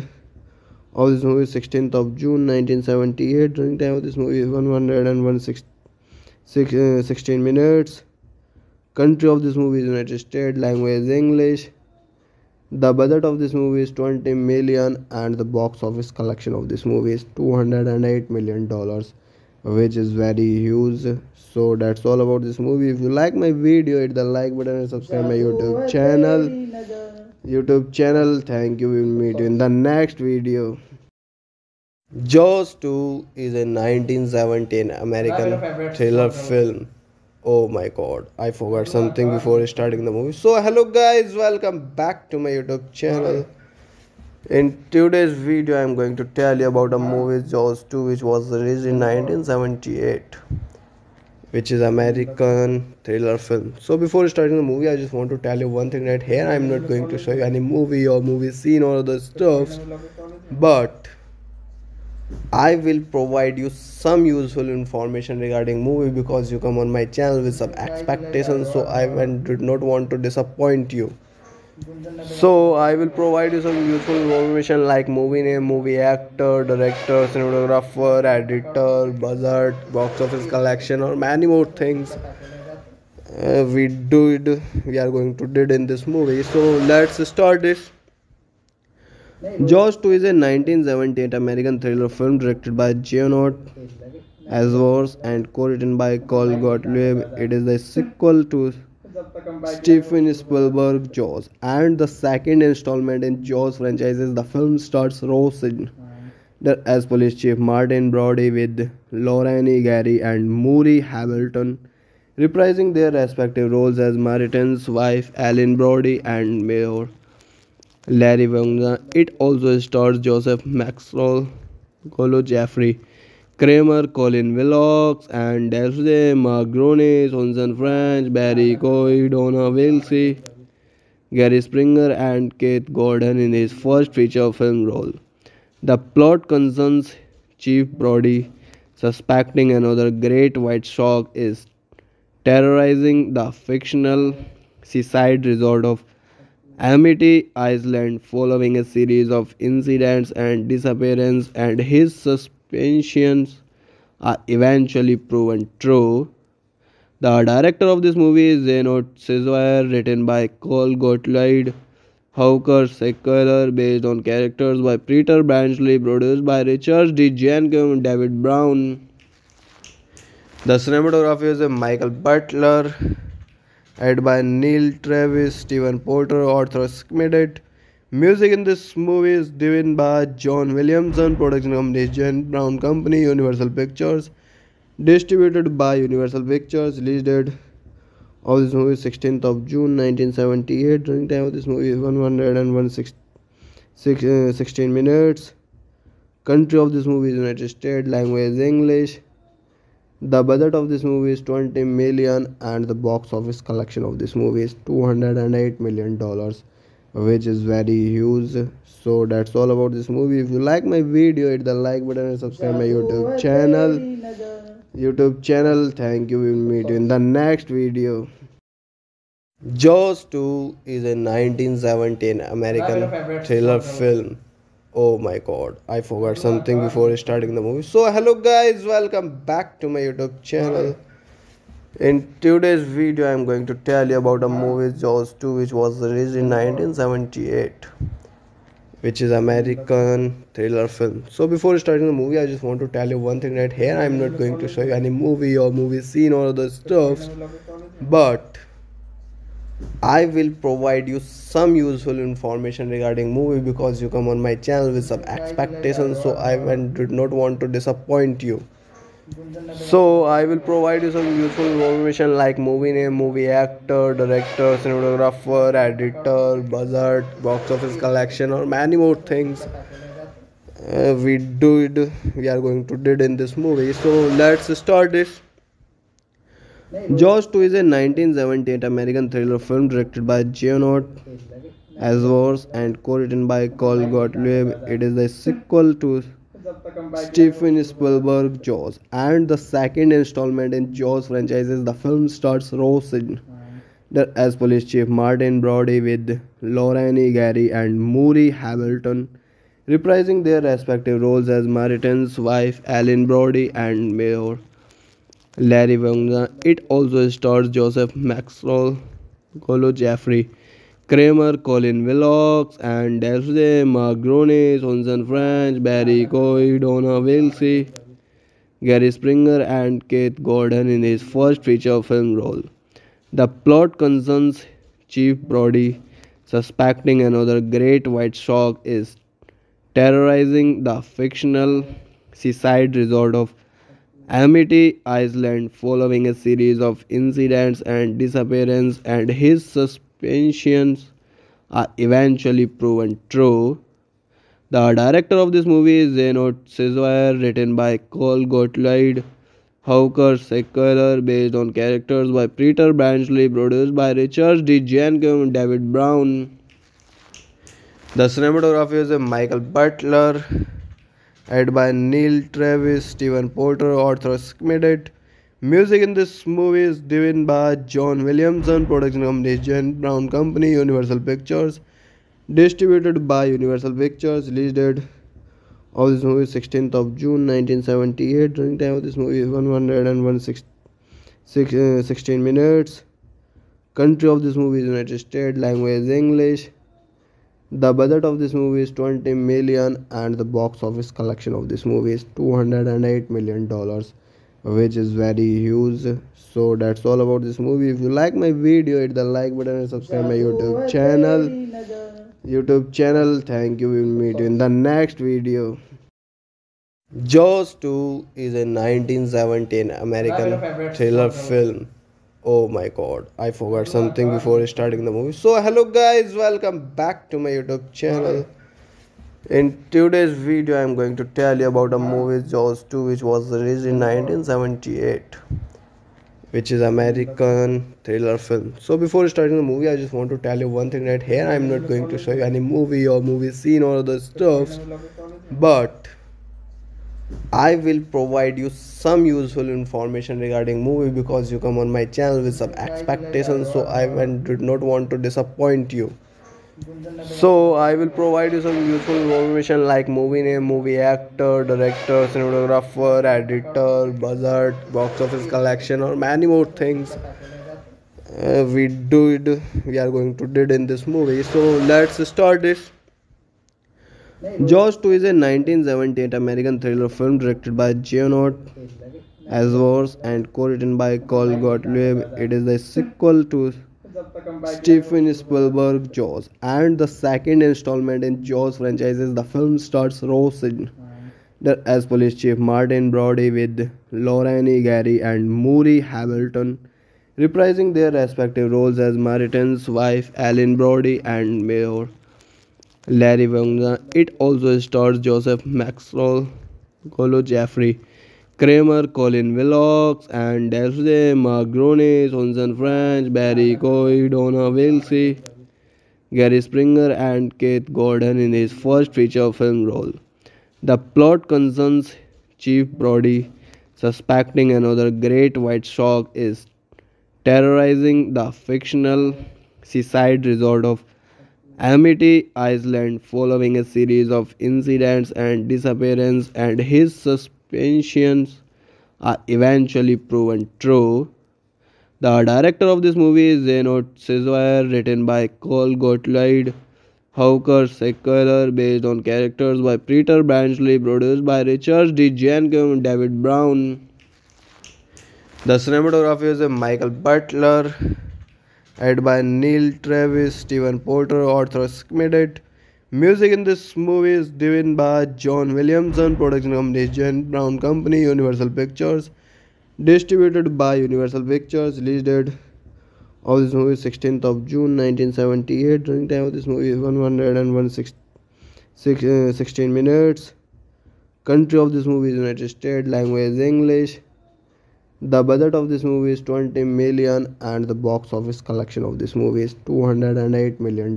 of this movie is 16th of June 1978. Running time of this movie is 116 minutes. Country of this movie is United States. Language is English. The budget of this movie is $20 million, and the box office collection of this movie is $208 million. Which is very huge. So that's all about this movie. If you like my video, hit the like button and subscribe my YouTube channel. Thank you. We will meet you in the next video. Jaws 2 is a 1917 American thriller film. Oh my god, I forgot something before starting the movie. So hello guys, welcome back to my YouTube channel. In today's video, I am going to tell you about a movie, Jaws 2, which was released in 1978, which is American thriller film. So before starting the movie, I just want to tell you one thing right here. I am not going to show you any movie or movie scene or other stuff, but I will provide you some useful information regarding movie, because you come on my channel with some expectations, so I did not want to disappoint you. So I will provide you some useful information like movie name, movie actor, director, cinematographer, editor, budget, box office collection, or many more things we are going to do in this movie. So let's start it. Jaws 2 is a 1978 American thriller film directed by Jeannot Szwarc and co-written by Carl Gottlieb. It is the sequel to Steven Spielberg's Jaws and the second installment in Jaws franchises. The film stars Roy Scheider as police chief Martin Brody, with Lorraine Gary and Murray Hamilton reprising their respective roles as Martin's wife Ellen Brody and Mayor Larry Vaughn. It also stars Joseph Maxwell, Jeffrey Kramer, Colin Wilcox, and Daphne Magrone, Sonson French, Barry Coy, Donna Wilsey, Gary Springer, and Keith Gordon in his first feature film role. The plot concerns Chief Brody, suspecting another great white shark is terrorizing the fictional seaside resort of Amity Island following a series of incidents and disappearances, and his suspicions are eventually proven true. The director of this movie is Jeannot Szwarc, written by Carl Gottlieb, Howard Sackler, based on characters by Peter Benchley, produced by Richard D. Zanuck and David Brown. The cinematography is Michael Butler, edited by Neil Travis, Steven Porter, author submitted. Music in this movie is driven by John Williams, production company John Brown Company, Universal Pictures, distributed by Universal Pictures. Release date of this movie 16th of June 1978. Running time of this movie is 116 minutes. Country of this movie is United States. Language is English. The budget of this movie is $20 million, and the box office collection of this movie is $208 million, which is very huge. So that's all about this movie. If you like my video, hit the like button and subscribe my YouTube channel. Thank you. We will meet you in the next video. Jaws 2 is a 1917 American thriller film. Oh my god, I forgot something before starting the movie. So hello guys, welcome back to my YouTube channel. In today's video, I'm going to tell you about a movie, Jaws 2, which was released in 1978, which is American thriller film. So before starting the movie, I just want to tell you one thing right here. I'm not going to show you any movie or movie scene or other stuff, but I will provide you some useful information regarding movie, because you come on my channel with some expectations, so I did not want to disappoint you. So I will provide you some useful information like movie name, movie actor, director, cinematographer, editor, budget, box office collection, or many more things we are going to do in this movie. So let's start it. Jaws 2 is a 1978 American thriller film directed by Jeannot Szwarc and co-written by Carl Gottlieb. It is the sequel to Steven Spielberg's Jaws and the second installment in Jaws franchises. The film stars Roy Scheider as police chief Martin Brody, with Lorraine Gary and Murray Hamilton reprising their respective roles as Martin's wife Ellen Brody and Mayor Larry Vaughn. It also stars Joseph Maxwell, Jeffrey Kramer, Colin Wilcox, and Daphne Magrone, Sonson French, Barry Coy, Donna Wilsey, Gary Springer, and Keith Gordon in his first feature film role. The plot concerns Chief Brody, suspecting another great white shark is terrorizing the fictional seaside resort of Amity Island following a series of incidents and disappearances, and his suspicions are eventually proven true. The director of this movie is Jeannot Szwarc, written by Carl Gottlieb, Howard Sackler, based on characters by Peter Benchley, produced by Richard D. Zanuck and David Brown. The cinematography is Michael Butler, edited by Neil Travis, Steven Porter, author submitted. Music in this movie is driven by John Williams, production company John Brown Company, Universal Pictures, distributed by Universal Pictures. Release date of this movie is 16th of June 1978. Running time of this movie is 116 minutes. Country of this movie is United States. Language English. The budget of this movie is $20 million, and the box office collection of this movie is $208 million, which is very huge. So that's all about this movie. If you like my video, hit the like button and subscribe my YouTube channel. Thank you. We will meet you in the next video. Jaws 2 is a 1917 American thriller film. Oh my god, I forgot something before starting the movie. So hello guys, welcome back to my YouTube channel. In today's video, I am going to tell you about a movie, Jaws 2, which was released in 1978, which is American thriller film. So before starting the movie, I just want to tell you one thing right here. I am not going to show you any movie or movie scene or other stuff, but I will provide you some useful information regarding movie, because you come on my channel with some expectations, so I did not want to disappoint you. So I will provide you some useful information like movie name, movie actor, director, cinematographer, editor, budget, box office collection, or many more things we are going to do in this movie. So let's start this. Jaws 2 is a 1978 American thriller film directed by Jeannot Szwarc and co-written by Carl Gottlieb. It is the sequel to Steven Spielberg's Jaws and the second installment in Jaws franchises. The film stars Roy Scheider as police chief Martin Brody, with Lorraine Gary and Murray Hamilton reprising their respective roles as Martin's wife Ellen Brody and Mayor Larry Vaughn. It also stars Joseph Maxwell, Jeffrey Kramer, Colin Wilcox, and Daphne Magrone, Susan French, Barry Coy, Donna Wilsey, Gary Springer, and Keith Gordon in his first feature film role. The plot concerns Chief Brody, suspecting another great white shark is terrorizing the fictional seaside resort of Amity Island following a series of incidents and disappearances, and his suspicions are eventually proven true. The director of this movie is Jeannot Szwarc, written by Carl Gottlieb, Howard Sackler, based on characters by Peter Benchley, produced by Richard D. Zanuck and David Brown. The cinematography is Michael Butler, edited by Neil Travis, Steven Porter, author submitted. Music in this movie is given by John Williams. Production company David Brown Company, Universal Pictures. Distributed by Universal Pictures. Release date of this movie 16th of June 1978. Running time of this movie is 116 minutes. Country of this movie is United States. Language English. The budget of this movie is $20 million, and the box office collection of this movie is $208 million,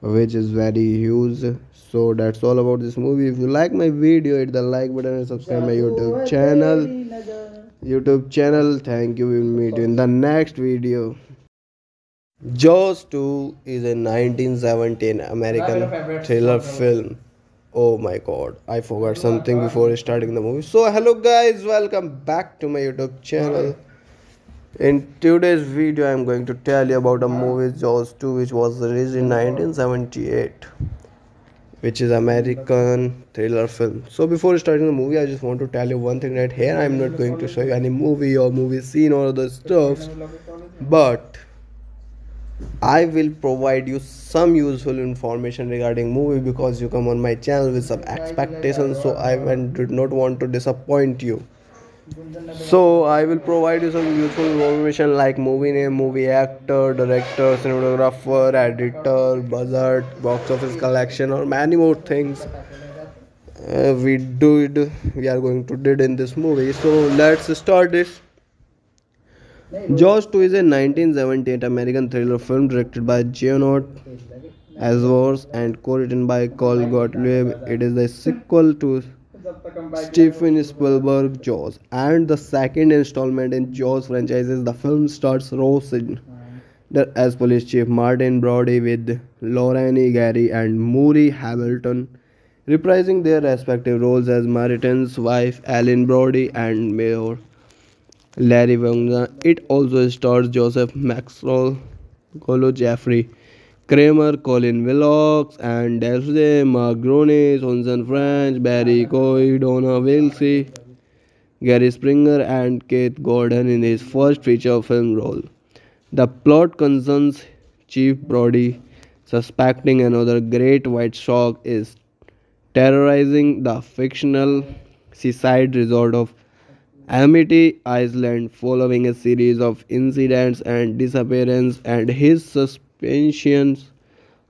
which is very huge. So that's all about this movie. If you like my video, hit the like button and subscribe my YouTube channel. Thank you. We will meet you in the next video. Jaws 2 is a 1917 American thriller film. Oh my god, I forgot something before starting the movie. So hello guys, welcome back to my YouTube channel. In today's video, I am going to tell you about a movie, Jaws 2, which was released in 1978, which is American thriller film. So before starting the movie, I just want to tell you one thing right here. I am not going to show you any movie or movie scene or other stuff, but I will provide you some useful information regarding movie, because you come on my channel with some expectations, so I did not want to disappoint you. So I will provide you some useful information like movie name, movie actor, director, cinematographer, editor, budget, box office collection, or many more things we are going to do in this movie. So let's start this. Jaws 2 is a 1978 American thriller film directed by Jeannot Szwarc and co-written by Carl Gottlieb. It is the sequel to Steven Spielberg's Jaws and the second installment in Jaws franchises. The film stars Roy Scheider as police chief Martin Brody, with Lorraine Gary and Murray Hamilton reprising their respective roles as Martin's wife Ellen Brody and Mayor Larry Vaughn. It also stars Joseph Maxwell, Jeffrey Kramer, Colin Wilcox, and Daphne Magronis, Johnson French, Barry Coy, Donna Wilsey, Gary Springer, and Keith Gordon in his first feature film role. The plot concerns Chief Brody, suspecting another great white shark is terrorizing the fictional seaside resort of Amity Island following a series of incidents and disappearances, and his suspicions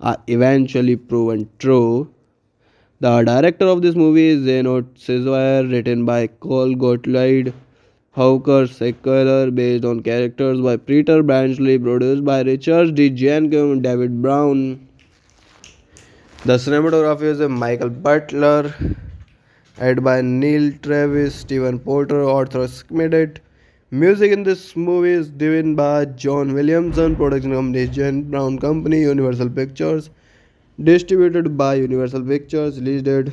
are eventually proven true. The director of this movie is Jeannot Szwarc, written by Carl Gottlieb, Howard Sackler, based on characters by Peter Benchley, produced by Richard D. Zanuck and David Brown. The cinematography is Michael Butler, edited by Neil Travis, Steven Porter, author submitted. Music in this movie is driven by John Williams, production company David Brown Company, Universal Pictures, distributed by Universal Pictures. Release date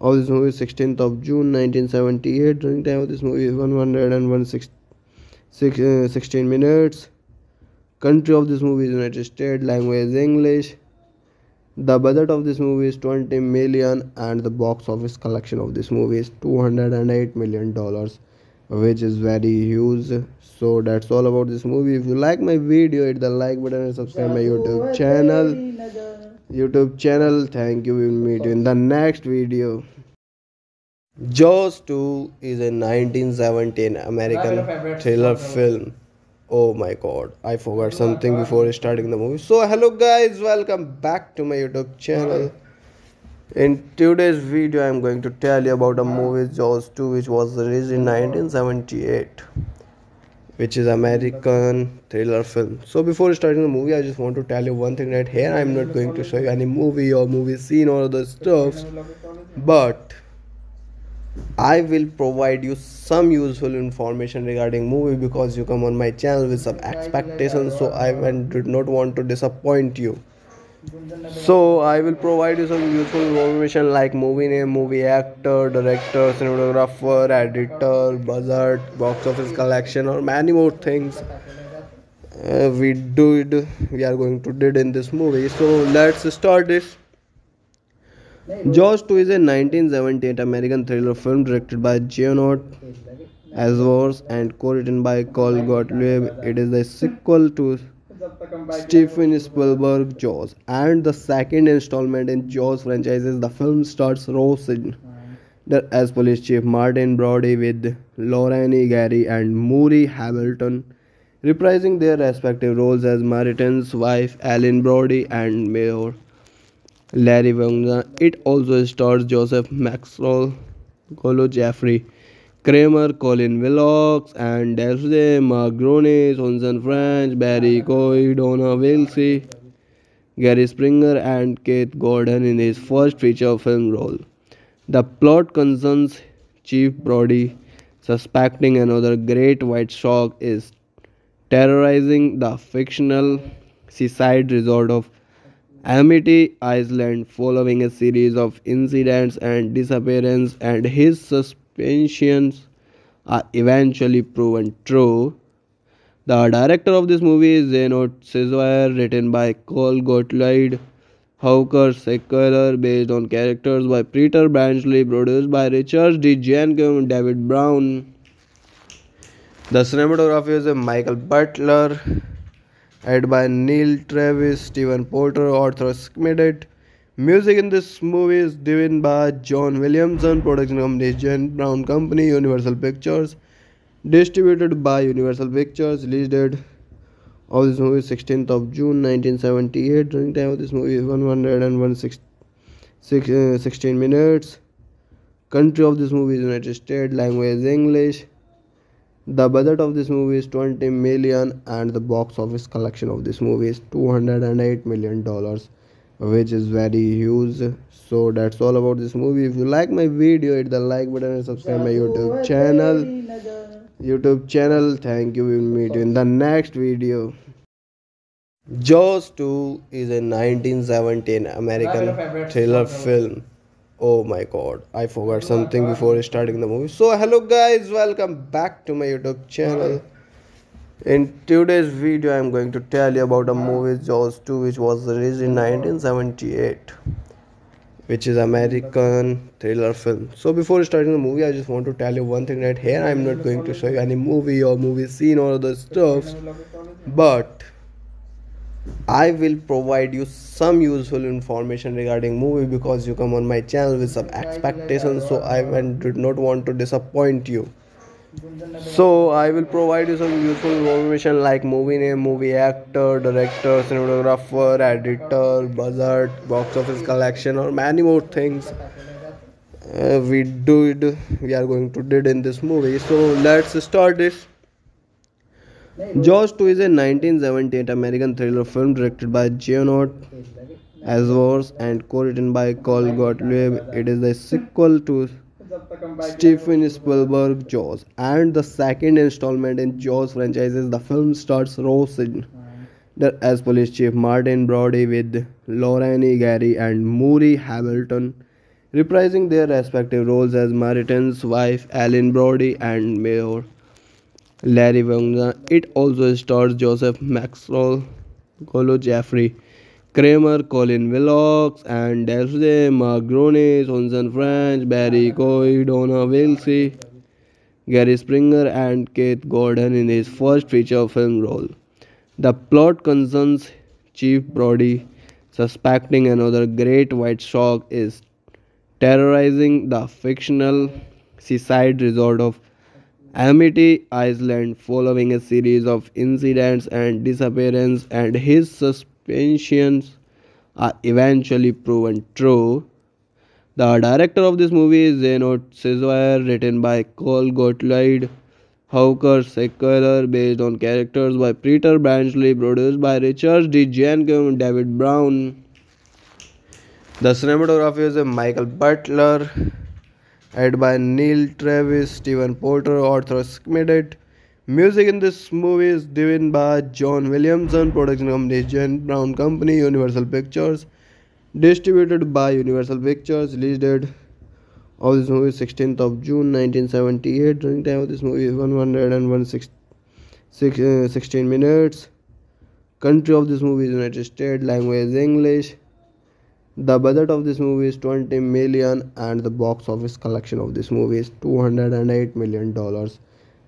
of this movie is 16th of June 1978. Running time of this movie is 116 minutes. Country of this movie is United States. Language English. The budget of this movie is $20 million and the box office collection of this movie is $208 million, which is very huge. So that's all about this movie. If you like my video, hit the like button and subscribe my YouTube channel. Thank you. We will meet you in the next video. Jaws 2 is a 1917 American thriller film. Oh my god, I forgot something before starting the movie. So hello guys, welcome back to my YouTube channel. In today's video, I'm going to tell you about a movie, Jaws 2, which was released in 1978, which is American thriller film. So before starting the movie, I just want to tell you one thing right here. I'm not going to show you any movie or movie scene or other stuffs, but I will provide you some useful information regarding movie, because you come on my channel with some expectations, so I did not want to disappoint you. So I will provide you some useful information like movie name, movie actor, director, cinematographer, editor, budget, box office collection, or many more things we are going to do in this movie. So let's start this. Jaws 2 is a 1978 American thriller film directed by Jeannot Szwarc and co-written by Carl Gottlieb. It is the sequel to Steven Spielberg's Jaws and the second installment in Jaws franchises. The film stars Roy Scheider as police chief Martin Brody, with Lorraine Gary and Murray Hamilton reprising their respective roles as Martin's wife Ellen Brody and Mayor Larry Vaughn. It also stars Joseph Maxwell, Jeffrey Kramer, Colin Wilcox, and Daphne Magronis, Johnson French, Barry Coy, Donna Wilsey, Gary Springer, and Keith Gordon in his first feature film role. The plot concerns Chief Brody, suspecting another great white shark is terrorizing the fictional seaside resort of Amity Island following a series of incidents and disappearances, and his suspicions are eventually proven true. The director of this movie is Jeannot Szwarc, written by Carl Gottlieb, Howard Sackler, based on characters by Peter Benchley, produced by Richard D. Zanuck and David Brown. The cinematography is Michael Butler, edited by Neil Travis, Steven Porter, author submitted. Music in this movie is driven by John Williams, production company David Brown Company, Universal Pictures, distributed by Universal Pictures. Release date of this movie is 16th of June 1978. Running time of this movie is 116 minutes. Country of this movie is United States. Language English. The budget of this movie is $20 million and the box office collection of this movie is $208 million, which is very huge. So that's all about this movie. If you like my video, hit the like button and subscribe my YouTube channel. Thank you. We will meet you in the next video. Jaws 2 is a 1917 American thriller film. Oh my god, I forgot something before starting the movie. So hello guys, welcome back to my YouTube channel. In today's video, I'm going to tell you about a movie, Jaws 2, which was released in 1978, which is American thriller film. So before starting the movie, I just want to tell you one thing right here. I'm not going to show you any movie or movie scene or other stuffs, but I will provide you some useful information regarding movie, because you come on my channel with some expectations, so I did not want to disappoint you. So I will provide you some useful information like movie name, movie actor, director, cinematographer, editor, budget, box office collection, or many more things we are going to do in this movie. So let's start this. Jaws 2 is a 1978 American thriller film directed by Jeannot Szwarc and co-written by Carl Gottlieb. It is the sequel to Steven Spielberg's Jaws and the second installment in Jaws franchises. The film stars Roy Scheider as police chief Martin Brody, with Lorraine Gary and Murray Hamilton reprising their respective roles as Martin's wife Ellen Brody and Mayor Larry Vaughn. It also stars Joseph Maxwell, Jeffrey Kramer, Colin Wilcox, and Daphne Magrone, Sonson French, Barry Coy, Donna Wilsey, Gary Springer, and Keith Gordon in his first feature film role. The plot concerns Chief Brody suspecting another great white shark is terrorizing the fictional seaside resort of Amity Island following a series of incidents and disappearances, and his suspicions are eventually proven true. The director of this movie is Jeannot Szwarc, written by Carl Gottlieb, Howard Sackler, based on characters by Peter Benchley, produced by Richard D. Zanuck and David Brown. The cinematography is Michael Butler, edited by Neil Travis, Steven Porter, author submitted. Music in this movie is given by John Williams, production company David Brown Company, Universal Pictures, distributed by Universal Pictures. Release date of this movie 16th of June 1978. Running time of this movie is 116 minutes. Country of this movie is United States. Language English. The budget of this movie is $20 million, and the box office collection of this movie is $208 million,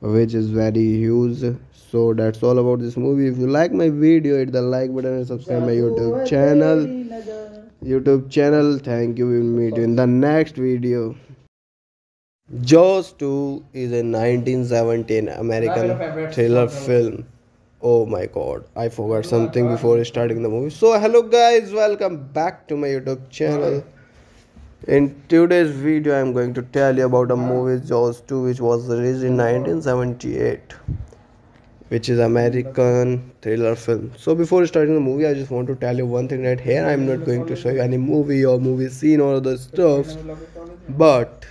which is very huge. So that's all about this movie. If you like my video, hit the like button and subscribe my YouTube channel. Thank you. We will meet you in the next video. Jaws 2 is a 1917 American thriller film. Oh my god, I forgot something before starting the movie. So hello guys, welcome back to my YouTube channel. In today's video, I'm going to tell you about a movie, Jaws 2, which was released in 1978, which is American thriller film. So before starting the movie, I just want to tell you one thing right here. I'm not going to show you any movie or movie scene or other stuffs, but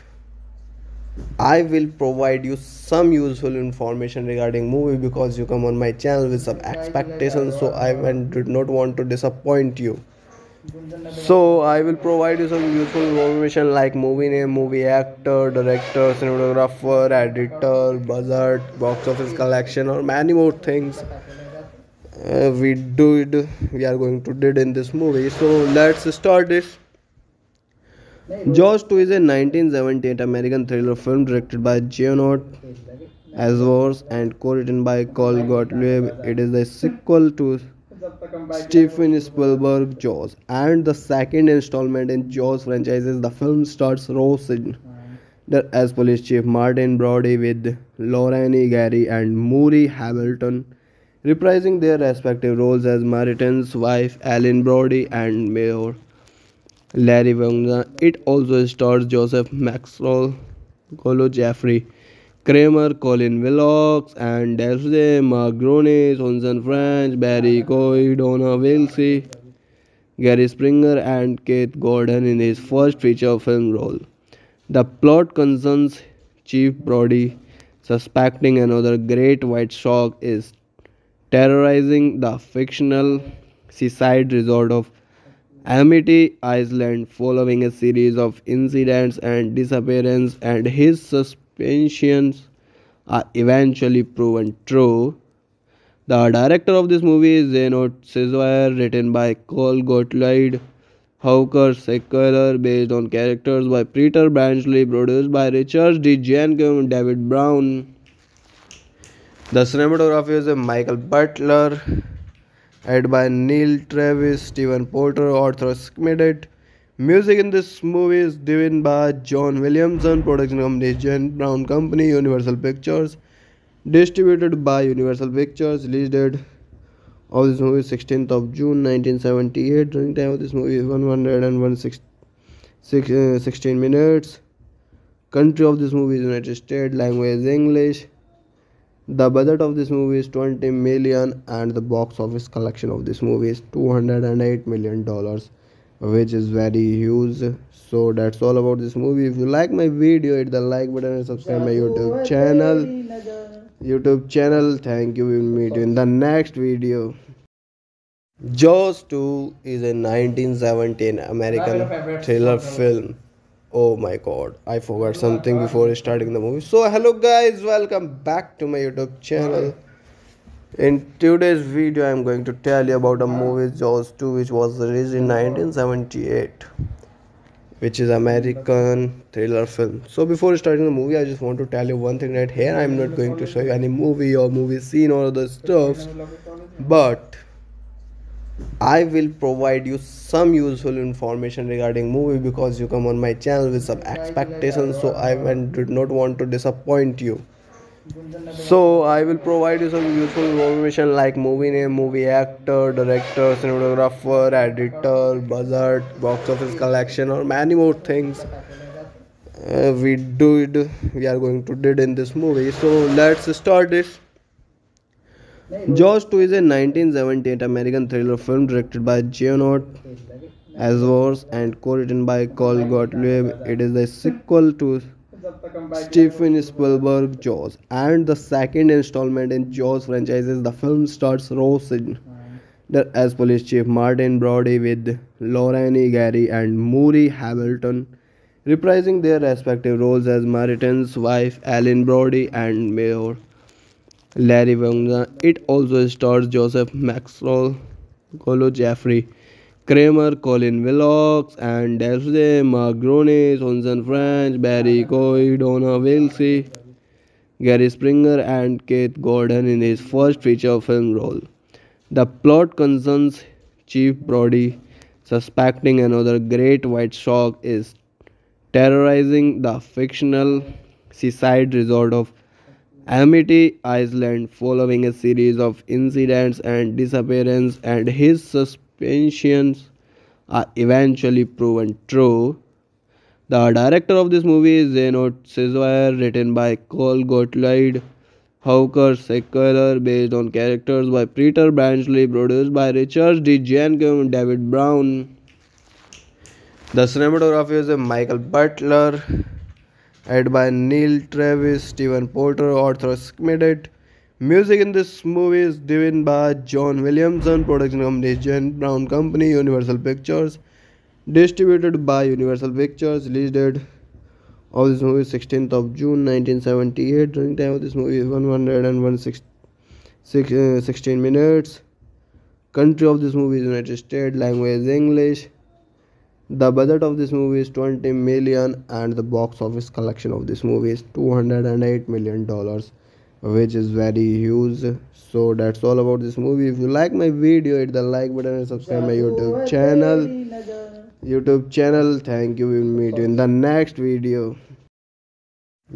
I will provide you some useful information regarding movie, because you come on my channel with some expectations, so I did not want to disappoint you. So I will provide you some useful information like movie name, movie actor, director, cinematographer, editor, budget, box office collection, or many more things we are going to do in this movie. So let's start this. Jaws 2 is a 1978 American thriller film directed by Jeannot Szwarc and co-written by Carl Gottlieb. It is the sequel to Steven Spielberg's Jaws and the second installment in Jaws franchises. The film stars Roy Scheider as police chief Martin Brody, with Lorraine Gary and Murray Hamilton reprising their respective roles as Martin's wife Ellen Brody and Mayor Larry Vaughn. It also stars Joseph Maxwell, Jeffrey Kramer, Colin Wilcox, and Daphne Magrone, Sonson French, Barry Coy, Donna Wilsey, Gary Springer, and Keith Gordon in his first feature film role. The plot concerns Chief Brody suspecting another great white shark is terrorizing the fictional seaside resort of Amity Island, following a series of incidents and disappearances, and his suspicions are eventually proven true. The director of this movie is Jeannot Szwarc, written by Carl Gottlieb, Howard Sackler, based on characters by Peter Benchley, produced by Richard D. Zanuck and David Brown. The cinematography is Michael Butler, headed by Neil Travis, Steven Porter, author credited. Music in this movie is given by John Williams, production company David Brown Company, Universal Pictures, distributed by Universal Pictures. Release date of this movie is 16th of June 1978. Running time of this movie is 116 minutes. Country of this movie is United States. Language is English. The budget of this movie is $20 million and the box office collection of this movie is $208 million, which is very huge. So that's all about this movie. If you like my video, hit the like button and subscribe my YouTube channel. Thank you. We will meet you in the next video. Jaws 2 is a 1917 American thriller film. Oh my god, I forgot something before starting the movie. So hello guys, welcome back to my YouTube channel. In today's video, I am going to tell you about a movie, Jaws 2, which was released in 1978, which is American thriller film. So before starting the movie, I just want to tell you one thing right here. I am not going to show you any movie or movie scene or other stuffs, but I will provide you some useful information regarding movie because you come on my channel with some expectations, so I did not want to disappoint you. So I will provide you some useful information like movie name, movie actor, director, cinematographer, editor, budget, box office collection, or many more things we are going to do in this movie. So let's start this. Jaws 2 is a 1978 American thriller film directed by Jeannot Szwarc and co-written by Carl Gottlieb. It is the sequel to Steven Spielberg's Jaws and the second installment in Jaws franchises. The film stars Roy Scheider as police chief Martin Brody, with Lorraine Gary and Murray Hamilton reprising their respective roles as Martin's wife Ellen Brody and Mayor Larry Vaughn. It also stars Joseph Maxwell, Jeffrey Kramer, Colin Wilcox, and Daphne Magrone, Sonson French, Barry Coy, Donna Wilsey, Gary Springer, and Keith Gordon in his first feature film role. The plot concerns Chief Brody, suspecting another great white shark is terrorizing the fictional seaside resort of Amity Island, following a series of incidents and disappearances, and his suspicions are eventually proven true. The director of this movie is Jeannot Szwarc, written by Carl Gottlieb, Howard Sackler, based on characters by Peter Benchley, produced by Richard D. Zanuck and David Brown. The cinematography is Michael Butler, headed by Neil Travis, Steven Porter, author credited. Music in this movie is given by John Williams, production company David Brown Company, Universal Pictures, distributed by Universal Pictures. Release date of this movie is 16th of June 1978. Running time of this movie is 116 minutes. Country of this movie is United States. Language is English. The budget of this movie is $20 million and the box office collection of this movie is $208 million, which is very huge. So that's all about this movie. If you like my video, hit the like button and subscribe my YouTube channel. Thank you. We will meet you in the next video.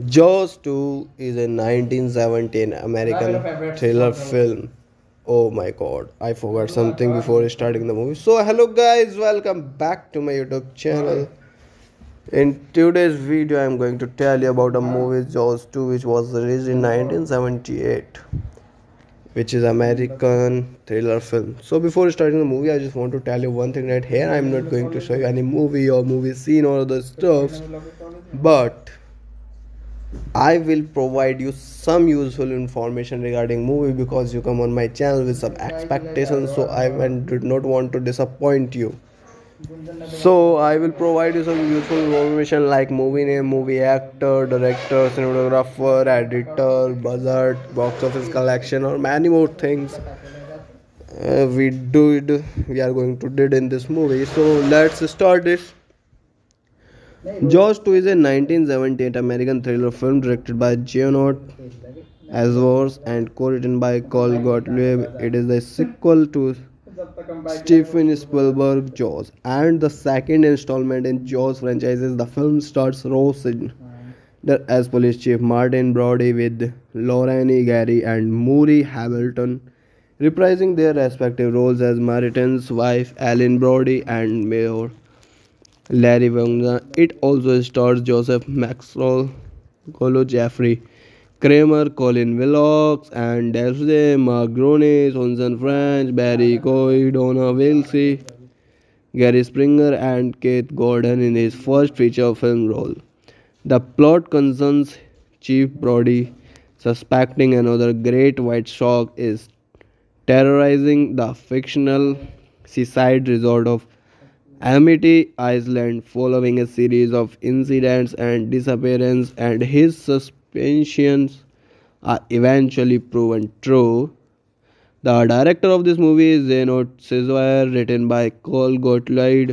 Jaws 2 is a 1917 American thriller film. Oh my god, I forgot something before starting the movie. So hello guys, welcome back to my YouTube channel. In today's video, I am going to tell you about a movie, Jaws 2, which was released in 1978, which is American thriller film. So before starting the movie, I just want to tell you one thing right here. I am not going to show you any movie or movie scene or other stuffs, but I will provide you some useful information regarding movie because you come on my channel with some expectations, so I did not want to disappoint you. So I will provide you some useful information like movie name, movie actor, director, cinematographer, editor, budget, box office collection, or many more things we are going to do in this movie. So let's start this. Jaws 2 is a 1978 American thriller film directed by Jeannot Szwarc and co-written by Carl Gottlieb. It is the sequel to Steven Spielberg's Jaws and the second installment in Jaws franchises. The film stars Roy Scheider as police chief Martin Brody, with Lorraine Gary and Murray Hamilton reprising their respective roles as Martin's wife Ellen Brody and Mayor Larry Vaughn. It also stars Joseph Maxwell, Jeffrey Kramer, Colin Wilcox, and Daphne Magrone, Sonson French, Barry Coy, Donna Wilsey, Gary Springer, and Keith Gordon in his first feature film role. The plot concerns Chief Brody suspecting another great white shark is terrorizing the fictional seaside resort of Amity Island following a series of incidents and disappearances, and his suspicions are eventually proven true. The director of this movie is Jeannot Szwarc, written by Carl Gottlieb,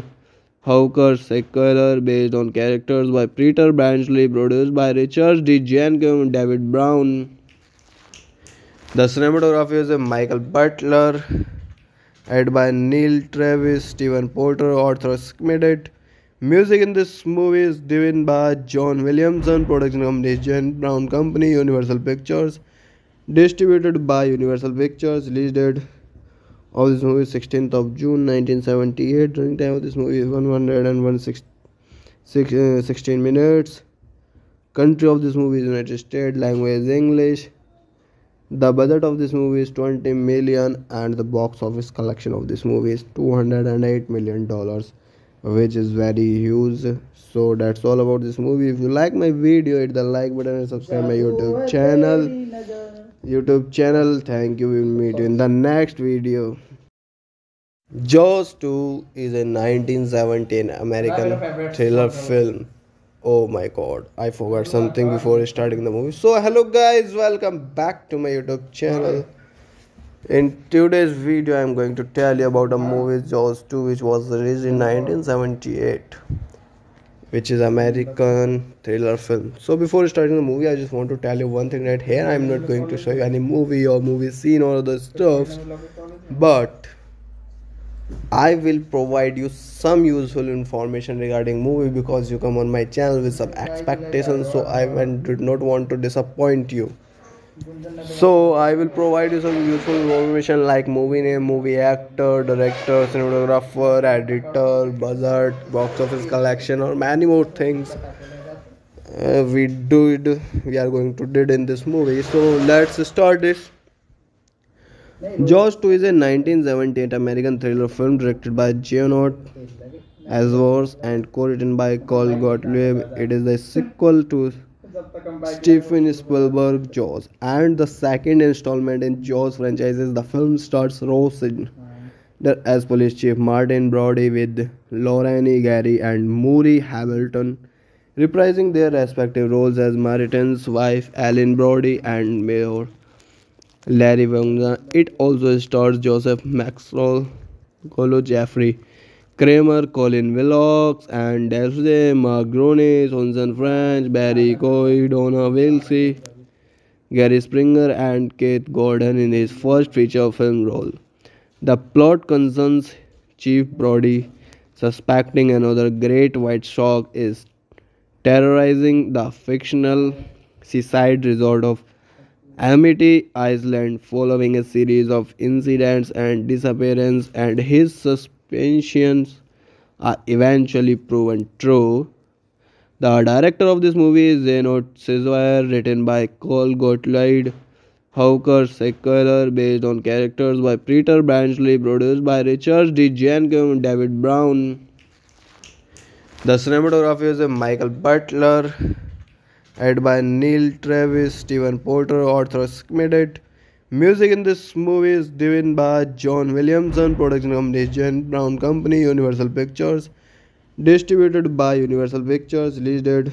Howard Sackler, based on characters by Peter Benchley, produced by Richard D. Zanuck and David Brown. The cinematography is Michael Butler, edited by Neil Travis, Steven Porter, author submitted. Music in this movie is given by John Williams, production company David Brown Company, Universal Pictures, distributed by Universal Pictures. Release date of this movie is 16th of June 1978. Running time of this movie is 116 minutes. Country of this movie is United States. Language is English. The budget of this movie is $20 million and the box office collection of this movie is $208 million, which is very huge. So that's all about this movie. If you like my video, hit the like button and subscribe my YouTube channel. Thank you. We will meet you in the next video. Jaws 2 is a 1917 American thriller film. Oh my god, I forgot something before starting the movie. So hello guys, welcome back to my YouTube channel. In today's video, I am going to tell you about a movie Jaws 2, which was released in 1978, which is American thriller film. So before starting the movie, I just want to tell you one thing right here. I am not going to show you any movie or movie scene or other stuff, but I will provide you some useful information regarding movie, because you come on my channel with some expectations, so I did not want to disappoint you. So I will provide you some useful information like movie name, movie actor, director, cinematographer, editor, budget, box office collection, or many more things we are going to do in this movie. So let's start this. Jaws 2 is a 1978 American thriller film directed by Jeannot Szwarc and co-written by Carl Gottlieb. It is the sequel to Steven Spielberg's Jaws and the second installment in Jaws franchises. The film stars Roy Scheider as police chief Martin Brody, with Lorraine Gary and Murray Hamilton reprising their respective roles as Martin's wife Ellen Brody and Mayor Larry Vaughn. It also stars Joseph Maxwell, Jeffrey Kramer, Colin Wilcox, and Daphne Magrone, Sonson French, Barry Coy, Donna Wilsey, Gary Springer, and Keith Gordon in his first feature film role. The plot concerns Chief Brody suspecting another great white shark is terrorizing the fictional seaside resort of Amity Island following a series of incidents and disappearances, and his suspicions are eventually proven true. The director of this movie is Jeannot Szwarc, written by Carl Gottlieb, Howard Sackler, based on characters by Peter Benchley, produced by Richard D. Zanuck and David Brown. The cinematography is Michael Butler, edited by Neil Travis, Steven Porter, author submitted. Music in this movie is driven by John Williams and production company David Brown Company, Universal Pictures, distributed by Universal Pictures. Release date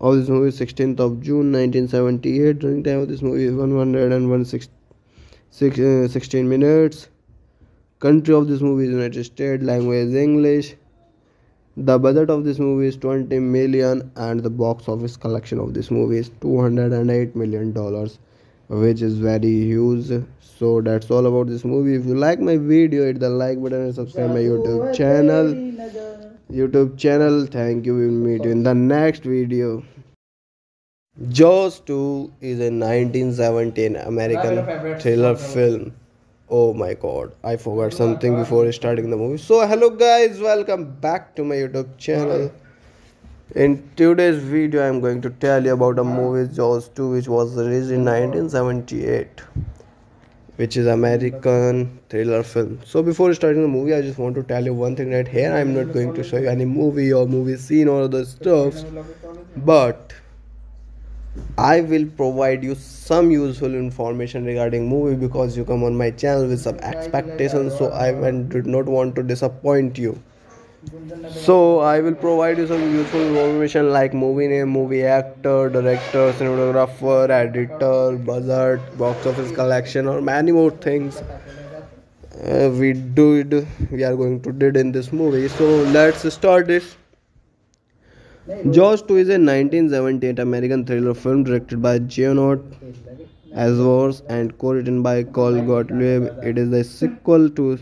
of this movie is 16th of June 1978. Running time of this movie is 116 minutes. Country of this movie is United States. Language is English. The budget of this movie is $20 million and the box office collection of this movie is $208 million, which is very huge. So that's all about this movie. If you like my video, hit the like button and subscribe my YouTube channel. Thank you. We will meet you in the next video. Jaws 2 is a 1917 American thriller film. Oh my god, I forgot something before starting the movie. So hello guys, welcome back to my YouTube channel. In today's video, I am going to tell you about a movie, Jaws 2, which was released in 1978, which is American thriller film. So before starting the movie, I just want to tell you one thing right here. I am not going to show you any movie or movie scene or other stuff, but I will provide you some useful information regarding movie because you come on my channel with some expectations, so I did not want to disappoint you. So I will provide you some useful information like movie name, movie actor, director, cinematographer, editor, budget, box office collection, or many more things we are going to do in this movie. So let's start this. Jaws 2 is a 1978 American thriller film directed by Jeannot Szwarc and co-written by Carl Gottlieb. It is the sequel to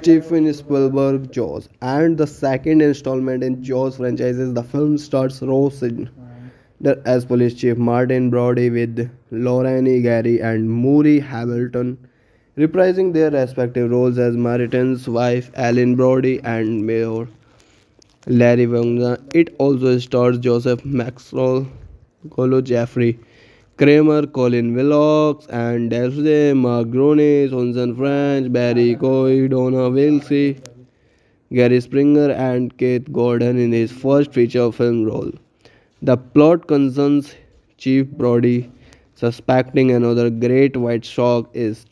Steven Spielberg's Jaws and the second installment in Jaws franchises. The film stars Roy Scheider as police chief Martin Brody, with Lorraine Gary and Murray Hamilton reprising their respective roles as Martin's wife Ellen Brody and Mayor Larry Vaughn. It also stars Joseph Maxwell, Jeffrey Kramer, Colin Wilcox, and Daphne Magrone, Sonson French, Barry Coy, Donna Wilsey, Gary Springer, and Keith Gordon in his first feature film role. The plot concerns Chief Brody, suspecting another great white shark is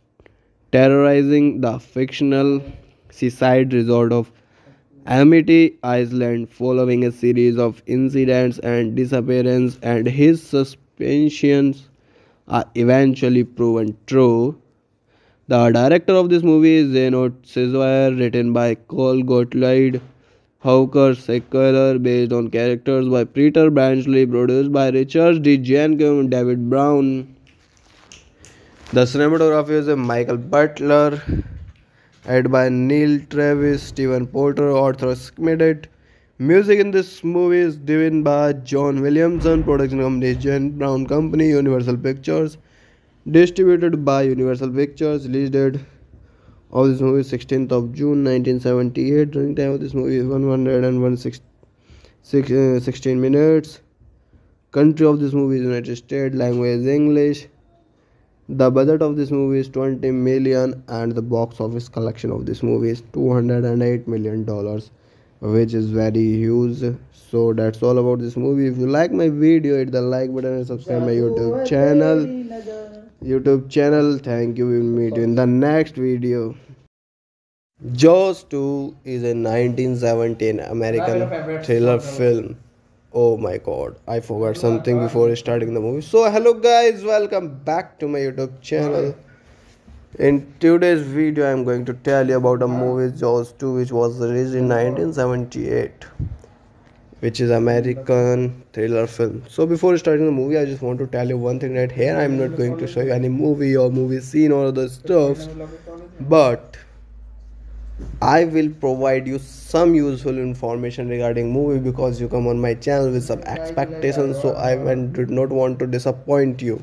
terrorizing the fictional seaside resort of Amity Island following a series of incidents and disappearances, and his suspicions are eventually proven true. The director of this movie is Jeannot Szwarc, written by Carl Gottlieb, Howard Sackler, based on characters by Peter Benchley, produced by Richard D. Zanuck, David Brown. The cinematography is Michael Butler, edited by Neil Travis, Steven Porter, author submitted. Music in this movie is driven by John Williams and production company David Brown Company, Universal Pictures, distributed by Universal Pictures. Release date of this movie is 16th of June 1978. Running time of this movie is 116 minutes. Country of this movie is United States. Language is English. The budget of this movie is $20 million and the box office collection of this movie is $208 million, which is very huge. So that's all about this movie. If you like my video, hit the like button and subscribe my YouTube channel. Thank you. We will meet you in the next video. Jaws 2 is a 1917 American thriller film. Oh my god, I forgot something before starting the movie. So hello guys, welcome back to my YouTube channel. In today's video, I am going to tell you about a movie, Jaws 2, which was released in 1978, which is American thriller film. So before starting the movie, I just want to tell you one thing right here. I am not going to show you any movie or movie scene or other stuff, but I will provide you some useful information regarding movie because you come on my channel with some expectations, so I did not want to disappoint you.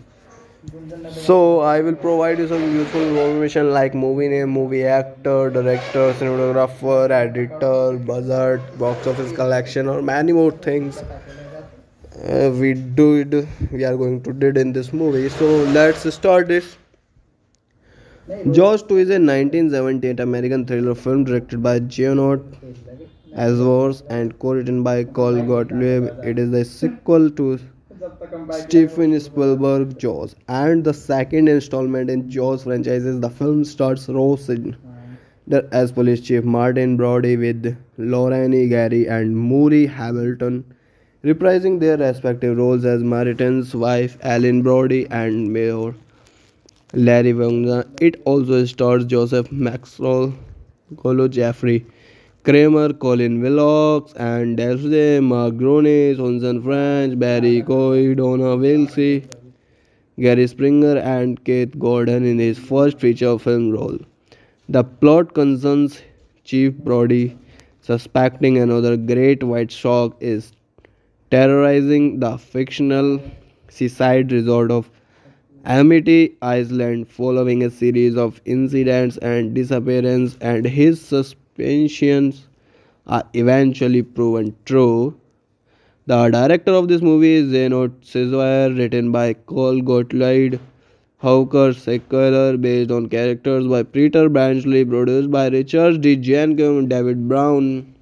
So I will provide you some useful information like movie name, movie actor, director, cinematographer, editor, budget, box office collection, or many more things we are going to do in this movie. So let's start this. Jaws 2 is a 1978 American thriller film directed by Jeannot Szwarc and co-written by Carl Gottlieb. It is the sequel to Steven Spielberg, Jaws, and the second installment in Jaws franchises. The film stars Roy Scheider as police chief Martin Brody, with Lorraine Gary and Murray Hamilton reprising their respective roles as Martin's wife Ellen Brody and Mayor Larry Vaughn. It also stars Joseph Maxwell, Jeffrey Kramer, Colin Wilcox, and Daphne Magrone, Susan French, Barry Coy, Donna Wilsey, Gary Springer, and Keith Gordon in his first feature film role. The plot concerns Chief Brody, suspecting another great white shark is terrorizing the fictional seaside resort of Amity Island following a series of incidents and disappearances, and his suspicions are eventually proven true. The director of this movie is Jeannot Szwarc, written by Carl Gottlieb, Howard Sackler, based on characters by Peter Benchley, produced by Richard D. Zanuck and David Brown.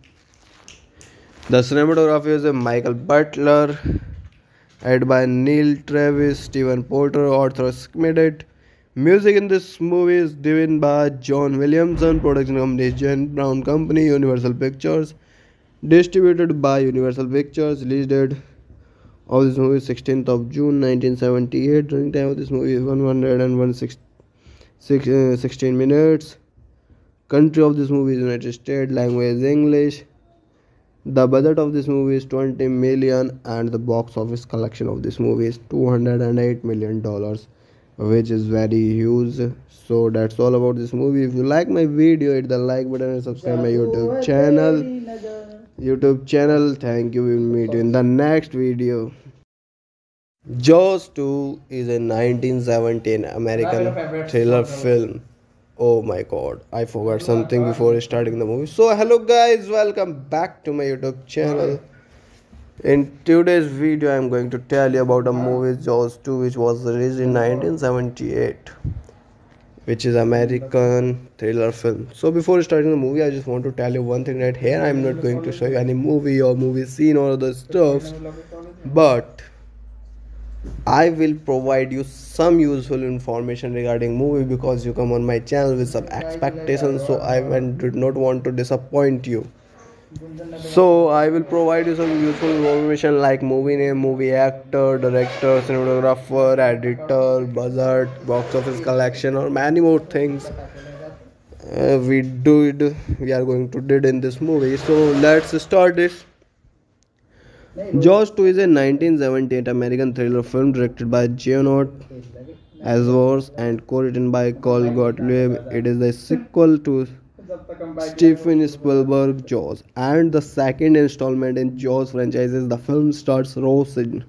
The cinematography is Michael Butler, edited by Neil Travis, Steven Porter, author submitted. Music in this movie is driven by John Williams. Production company David Brown Company, Universal Pictures. Distributed by Universal Pictures. Release date of this movie 16th of June 1978. Running time of this movie is 116 minutes. Country of this movie is United States. Language is English. The budget of this movie is $20 million and the box office collection of this movie is $208 million, which is very huge. So that's all about this movie. If you like my video, hit the like button and subscribe my YouTube channel. Thank you. We will meet you in the next video. Jaws 2 is a 1917 American thriller film. Oh my god, I forgot something before starting the movie. So hello guys, welcome back to my YouTube channel. In today's video, I'm going to tell you about a movie, Jaws 2, which was released in 1978, which is American thriller film. So before starting the movie, I just want to tell you one thing right here. I'm not going to show you any movie or movie scene or other stuff, but I will provide you some useful information regarding movie, because you come on my channel with some expectations, so I did not want to disappoint you. So I will provide you some useful information like movie name, movie actor, director, cinematographer, editor, budget, box office collection, or many more things we are going to do in this movie. So let's start this. Jaws 2 is a 1978 American thriller film directed by Jeannot Szwarc and co-written by Carl Gottlieb. It is the sequel to Steven Spielberg's Jaws and the second installment in Jaws franchises. The film stars Roy Scheider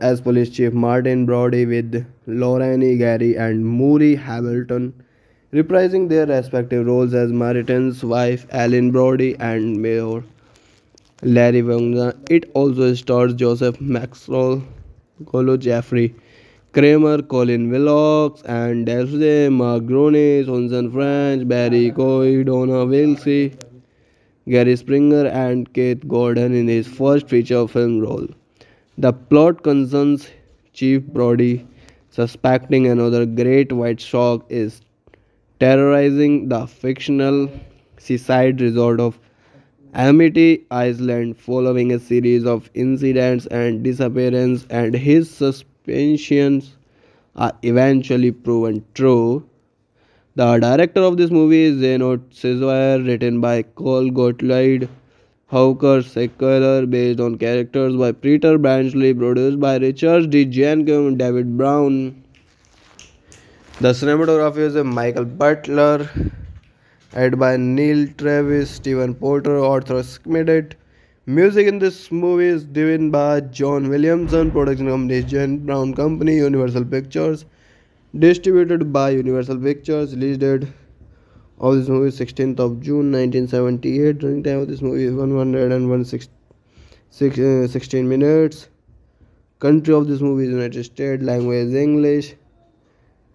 as police chief Martin Brody, with Lorraine Gary and Murray Hamilton reprising their respective roles as Martin's wife Ellen Brody and Mayor Larry Vaughn. It also stars Joseph Maxwell, Jeffrey Kramer, Colin Wilcox, and Daphne Magrone, Susan French, Barry Coy, Donna Wilsey, Gary Springer, and Keith Gordon in his first feature film role. The plot concerns Chief Brody, suspecting another great white shark is terrorizing the fictional seaside resort of Amity Island following a series of incidents and disappearances, and his suspicions are eventually proven true. The director of this movie is Jeannot Szwarc, written by Carl Gottlieb, Howard Sackler, based on characters by Peter Benchley, produced by Richard D. Zanuck and David Brown. The cinematography is Michael Butler, edited by Neil Travis, Steven Porter, author submitted. Music in this movie is driven by John Williams. Production company David Brown Company, Universal Pictures. Distributed by Universal Pictures. Release date of this movie 16th of June 1978. Running time of this movie is 116 minutes. Country of this movie is United States. Language is English.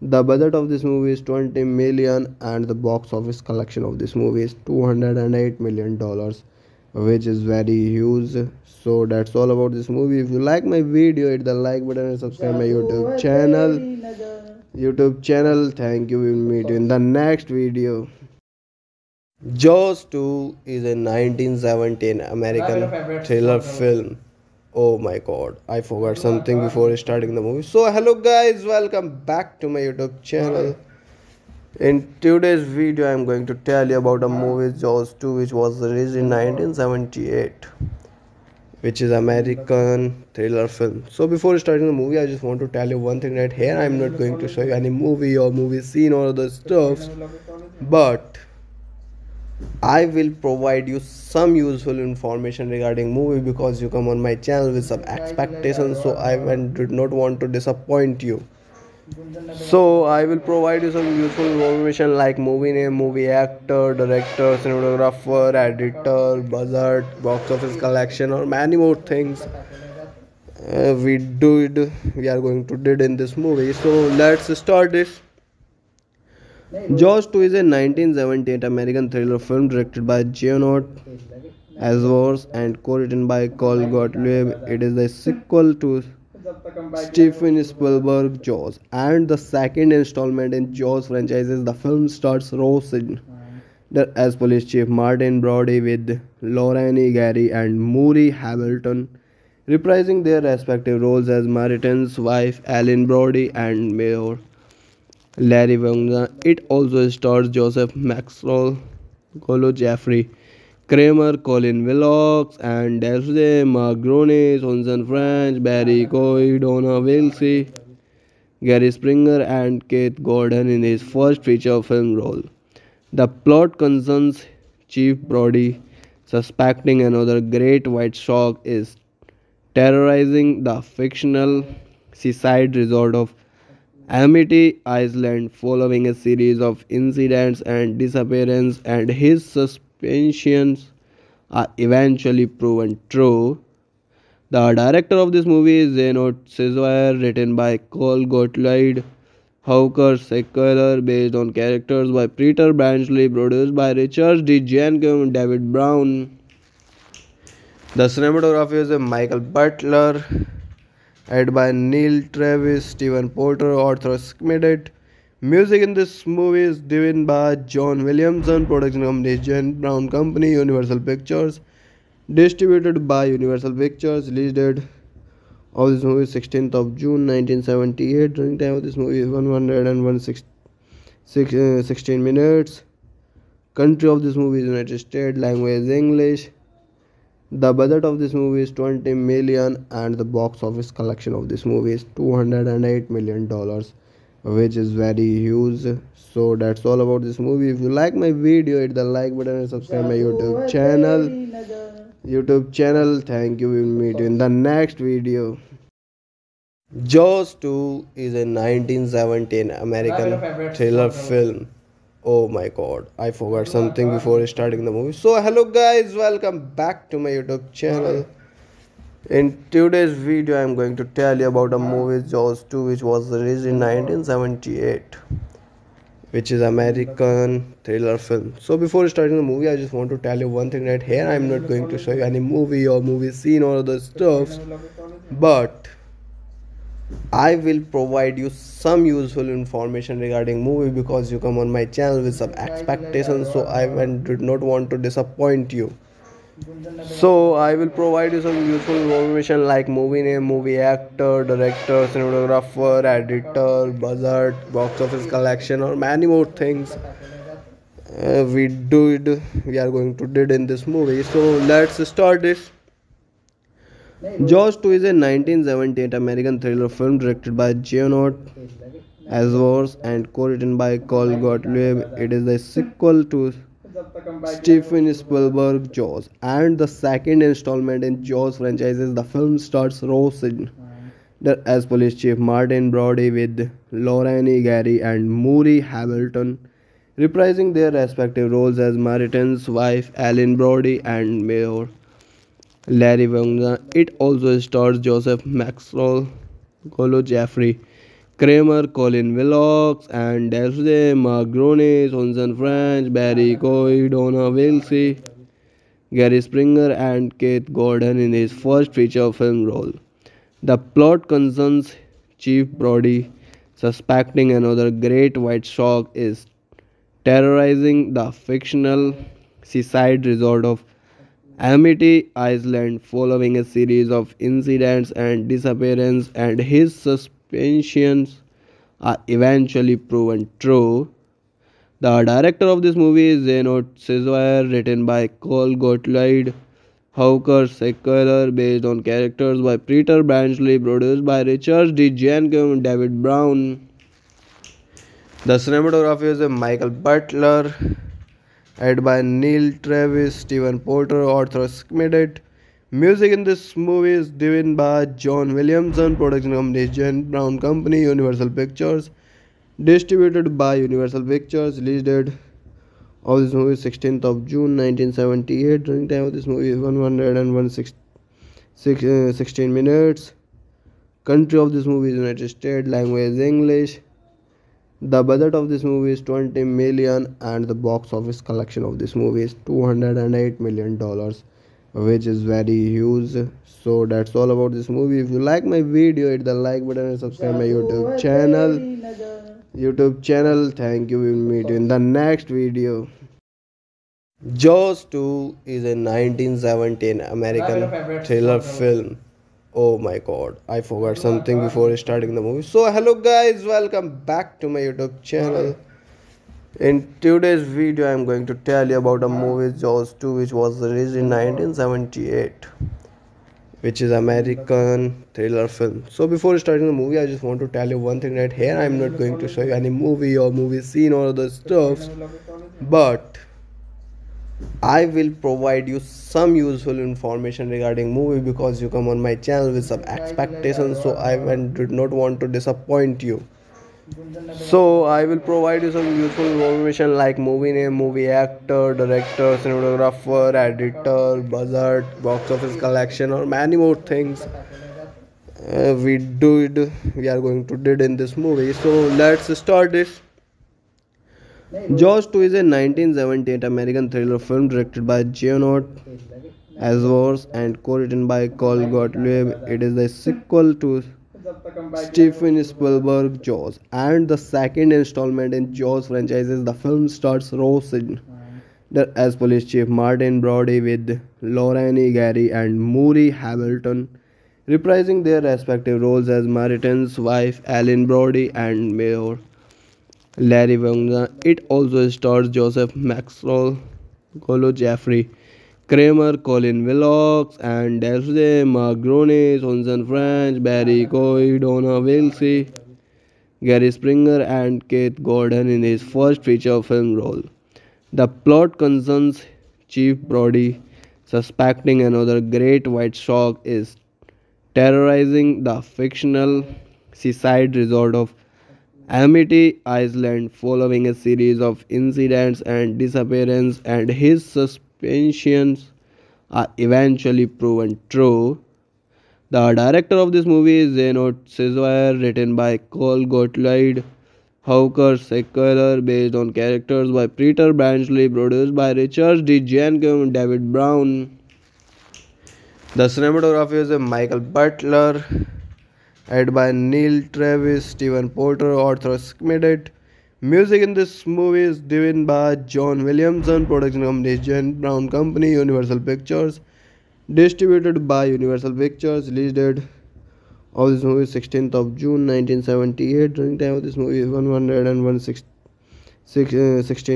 The budget of this movie is $20 million and the box office collection of this movie is $208 million, which is very huge. So that's all about this movie. If you like my video, hit the like button and subscribe my YouTube channel. Thank you. We'll meet you in the next video. Jaws 2 is a 1917 American thriller film. Oh my god, I forgot something before starting the movie. So hello guys, welcome back to my YouTube channel. In today's video, I am going to tell you about a movie, Jaws 2, which was released in 1978, which is American thriller film. So before starting the movie, I just want to tell you one thing right here. I am not going to show you any movie or movie scene or other stuff, but I will provide you some useful information regarding movie, because you come on my channel with some expectations, so I did not want to disappoint you. So I will provide you some useful information like movie name, movie actor, director, cinematographer, editor, budget, box office collection, or many more things we are going to do in this movie. So let's start this. Jaws 2 is a 1978 American thriller film directed by Jeannot Szwarc and co-written by Carl Gottlieb. It is the sequel to Steven Spielberg's Jaws and the second installment in Jaws franchises. The film stars Roy Scheider as police chief Martin Brody, with Lorraine Gary and Murray Hamilton reprising their respective roles as Martin's wife Ellen Brody and Mayor Larry Vaughn. It also stars Joseph Maxwell, Jeffrey Kramer, Colin Wilcox, and Daphne Magrone, Sonson French, Barry Coy, Donna Wilsey, Gary Springer, and Keith Gordon in his first feature film role. The plot concerns Chief Brody suspecting another great white shark is terrorizing the fictional seaside resort of Amity Island following a series of incidents and disappearances, and his suspicions are eventually proven true. The director of this movie is Jeannot Szwarc, written by Carl Gottlieb, Howard Sackler, based on characters by Peter Benchley, produced by Richard D. Zanuck and David Brown. The cinematography is Michael Butler, edited by Neil Travis, Steven Porter, author Schmidt. Music in this movie is given by John Williams. Production company David Brown Company, Universal Pictures. Distributed by Universal Pictures. Release date of this movie 16th of June 1978. Running time of this movie is 116 minutes. Country of this movie is United States. Language is English. The budget of this movie is $20 million, and the box office collection of this movie is $208 million, which is very huge. So that's all about this movie. If you like my video, hit the like button and subscribe my YouTube channel. Thank you. We'll meet you in the next video. Jaws 2 is a 1917 American thriller film. Oh my god, I forgot something before starting the movie. So hello guys, welcome back to my YouTube channel. In today's video, I am going to tell you about a movie, Jaws 2, which was released in 1978, which is American thriller film. So before starting the movie, I just want to tell you one thing right here. I am not going to show you any movie or movie scene or other stuff, but I will provide you some useful information regarding movie, because you come on my channel with some expectations, so I did not want to disappoint you. So I will provide you some useful information like movie name, movie actor, director, cinematographer, editor, budget, box office collection, or many more things we are going to do in this movie. So let's start this. Jaws 2 is a 1978 American thriller film directed by Jeannot Szwarc and co-written by Carl Gottlieb. It is the sequel to Steven Spielberg's Jaws and the second installment in Jaws franchises. The film stars Roy Scheider as police chief Martin Brody, with Lorraine Gary and Murray Hamilton reprising their respective roles as Martin's wife Ellen Brody and Mayor Larry Vaughn. It also stars Joseph Maxwell, Jeffrey Kramer, Colin Wilcox, and Daphne Magrone, Sonson French, Barry Coy, Donna Wilsey, Gary Springer and Keith Gordon in his first feature film role. The plot concerns Chief Brody, suspecting another great white shark is terrorizing the fictional seaside resort of Amity Island following a series of incidents and disappearances, and his suspicions are eventually proven true. The director of this movie is Jeannot Szwarc, written by Carl Gottlieb, Howard Sackler, based on characters by Peter Benchley, produced by Richard D. Zanuck and David Brown. The cinematography is by Michael Butler, edited by Neil Travis, Steven Porter, author Schmidt. Music in this movie is given by John Williams, production company John Brown Company, Universal Pictures. Distributed by Universal Pictures. Release date of this movie is 16th of June 1978. Running time of this movie is 116 minutes. Country of this movie is United States. Language is English. The budget of this movie is $20 million, and the box office collection of this movie is $208 million, which is very huge. So that's all about this movie. If you like my video, hit the like button and subscribe my YouTube channel. Thank you. We'll meet you in the next video. Jaws 2 is a 1917 American thriller film. Oh my god, I forgot something before starting the movie. So hello guys, welcome back to my YouTube channel. In today's video, I'm going to tell you about a movie, Jaws 2, which was released in 1978, which is American thriller film. So before starting the movie, I just want to tell you one thing right here. I'm not going to show you any movie or movie scene or other stuff, but I will provide you some useful information regarding movie, because you come on my channel with some expectations, so I did not want to disappoint you. So I will provide you some useful information like movie name, movie actor, director, cinematographer, editor, budget, box office collection, or many more things we are going to do in this movie. So let's start this. Jaws 2 is a 1978 American thriller film directed by Jeannot Szwarc and co-written by Carl Gottlieb. It is the sequel to Steven Spielberg's Jaws and the second installment in Jaws franchises. The film stars Roy Scheider as police chief Martin Brody, with Lorraine Gary and Murray Hamilton reprising their respective roles as Martin's wife Ellen Brody and Mayor Larry Vaughn. It also stars Joseph Maxwell, Jeffrey Kramer, Colin Wilcox, and Desiree Margonis, Sonson French, Barry Coy, Donna Wilsey, Gary Springer, and Keith Gordon in his first feature film role. The plot concerns Chief Brody, suspecting another great white shark is terrorizing the fictional seaside resort of Amity Island following a series of incidents and disappearances, and his suspicions are eventually proven true. The director of this movie is Jeannot Szwarc, written by Carl Gottlieb, Howard Sackler, based on characters by Peter Benchley, produced by Richard D. Zanuck and David Brown. The cinematography is by Michael Butler, edited by Neil Travis, Steven Porter, author Schmidt. Music in this movie is given by John Williams, production company John Brown Company, Universal Pictures. Distributed by Universal Pictures. Release date of this movie is 16th of June 1978. Running time of this movie is 116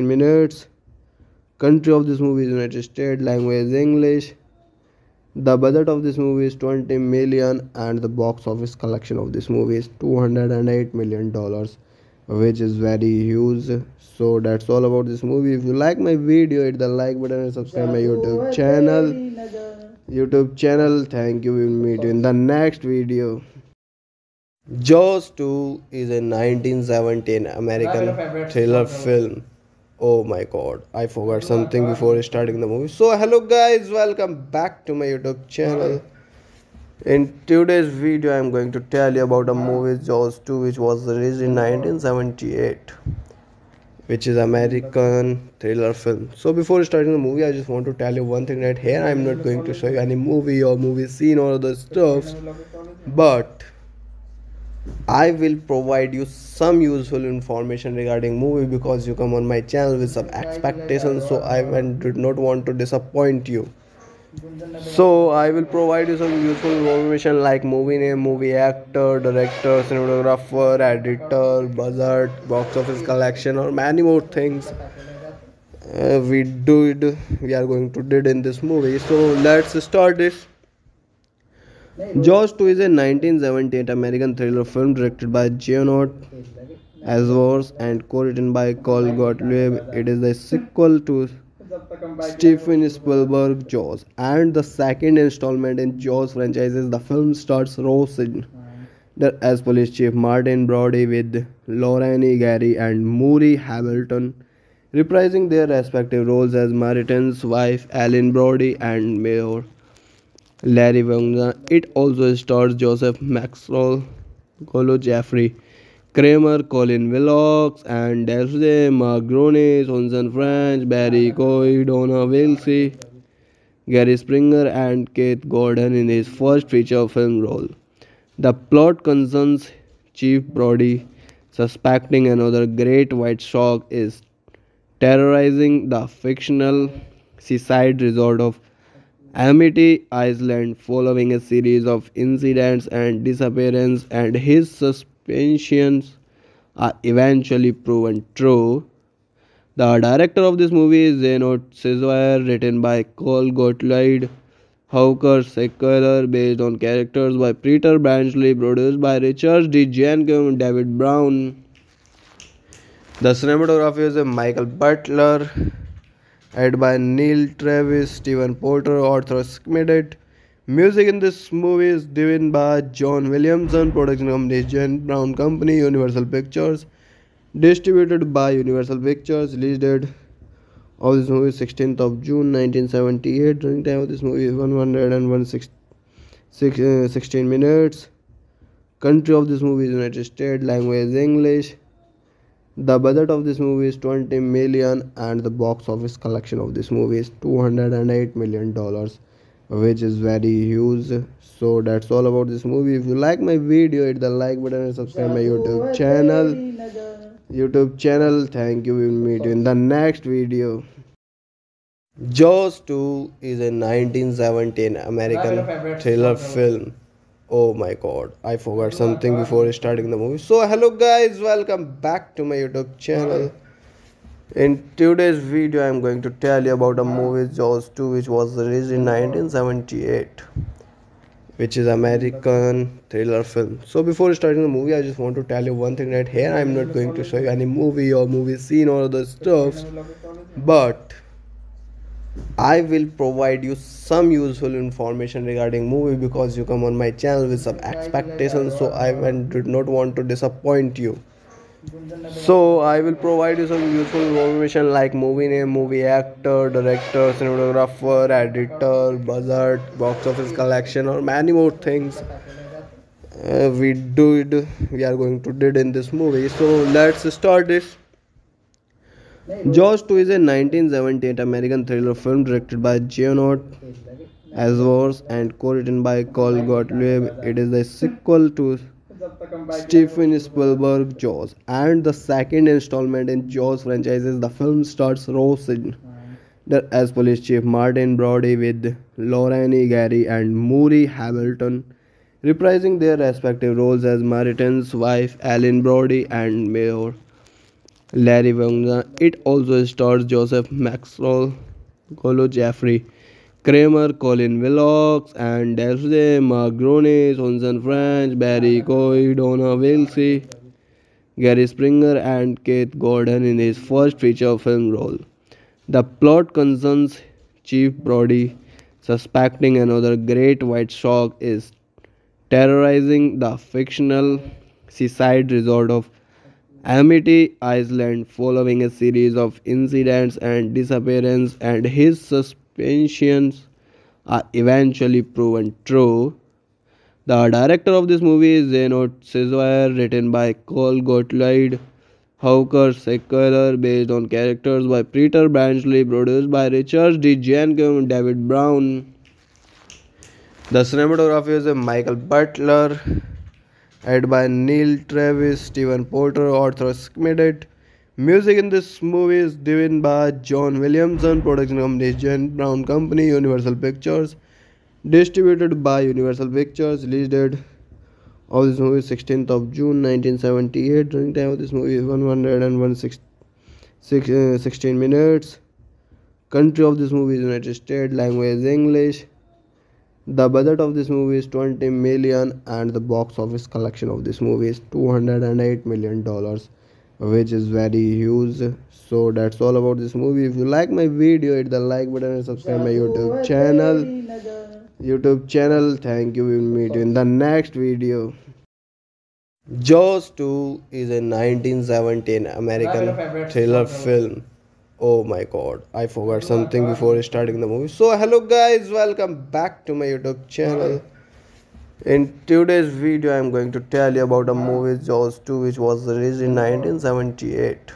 minutes. Country of this movie is United States. Language is English. The budget of this movie is $20 million, and the box office collection of this movie is $208 million, which is very huge. So that's all about this movie. If you like my video, hit the like button and subscribe my YouTube channel. Thank you. We'll meet you in the next video. Jaws 2 is a 1917 American thriller film. Oh my god, I forgot something before starting the movie. So hello guys, welcome back to my YouTube channel. In today's video, I'm going to tell you about a movie, Jaws 2, which was released in 1978, which is American thriller film. So before starting the movie, I just want to tell you one thing right here. I'm not going to show you any movie or movie scene or other stuff, but I will provide you some useful information regarding movie because you come on my channel with some expectations, so I did not want to disappoint you. So I will provide you some useful information like movie name, movie actor, director, cinematographer, editor, budget, box office collection, or many more things we are going to do in this movie. So let's start this. Jaws 2 is a 1978 American thriller film directed by Jeannot Szwarc and co-written by Carl Gottlieb. It is the sequel to Steven Spielberg Jaws and the second installment in Jaws franchises. The film stars Roy Scheider as police chief Martin Brody, with Lorraine Gary and Murray Hamilton reprising their respective roles as Martin's wife Ellen Brody and Mayor Larry Vaughn. It also stars Joseph Maxwell, Jeffrey Kramer, Colin Wilcox, and Desiree Magrone, Sonson French, Barry Coy, Donna Wilsey, Gary Springer, and Keith Gordon in his first feature film role. The plot concerns Chief Brody, suspecting another great white shark is terrorizing the fictional seaside resort of Amity Island following a series of incidents and disappearances, and his suspicions are eventually proven true. The director of this movie is Jeannot Szwarc, written by Carl Gottlieb, Howard Sackler, based on characters by Peter Benchley, produced by Richard D. Zanuck and David Brown. The cinematography is Michael Butler, edited by Neil Travis, Steven Porter, author credited. Music in this movie is driven by John Williams. Production company is John Brown Company, Universal Pictures. Distributed by Universal Pictures. Release date of this movie 16th of June 1978. Running time of this movie is 116 minutes. Country of this movie is United States. Language is English. The budget of this movie is $20 million, and the box office collection of this movie is $208 million, which is very huge. So that's all about this movie. If you like my video, hit the like button and subscribe my YouTube channel. Thank you. We will meet you in the next video. Jaws 2 is a 1917 American thriller film. Oh my god, I forgot something before starting the movie. So hello guys, welcome back to my YouTube channel. In today's video, I am going to tell you about a movie Jaws 2, which was released in 1978, which is American thriller film. So before starting the movie, I just want to tell you one thing right here. I'm not going to show you any movie or movie scene or other stuff, but I will provide you some useful information regarding movie because you come on my channel with some expectations, so I did not want to disappoint you. So I will provide you some useful information like movie name, movie actor, director, cinematographer, editor, budget, box office collection, or many more things we are going to do in this movie. So let's start this. Jaws 2 is a 1978 American thriller film directed by Jeannot Szwarc and co-written by Carl Gottlieb. It is the sequel to Steven Spielberg Jaws and the second installment in Jaws franchises. The film stars Roy Scheider as police chief Martin Brody, with Lorraine Gary and Murray Hamilton reprising their respective roles as Martin's wife Ellen Brody and Mayor Larry Vaughn. It also stars Joseph Maxwell, Jeffrey Kramer, Colin Wilcox, and Desiree Magrone, Sonson French, Barry Coy, Donna Wilsey, Gary Springer, and Keith Gordon in his first feature film role. The plot concerns Chief Brody, suspecting another great white shark is terrorizing the fictional seaside resort of Amity Island following a series of incidents and disappearances, and his suspicions are eventually proven true. The director of this movie is Jeannot Szwarc, written by Carl Gottlieb, Hawker Sackler, based on characters by Peter Benchley, produced by Richard D. Zanuck and David Brown. The cinematography is by Michael Butler, edited by Neil Travis, Steven Porter, author credited. Music in this movie is given by John Williams, production company David Brown Company, Universal Pictures, distributed by Universal Pictures. Release date of this movie 16th of June 1978. Running time of this movie is 116 minutes. Country of this movie is United States. Language is English. The budget of this movie is $20 million, and the box office collection of this movie is $208 million, which is very huge. So that's all about this movie. If you like my video, hit the like button and subscribe my YouTube channel. Thank you. We will meet you in the next video. Jaws 2 is a 1917 American thriller film. Oh my god, I forgot something before starting the movie. So hello guys, welcome back to my YouTube channel. In today's video, I am going to tell you about a movie Jaws 2, which was released in 1978,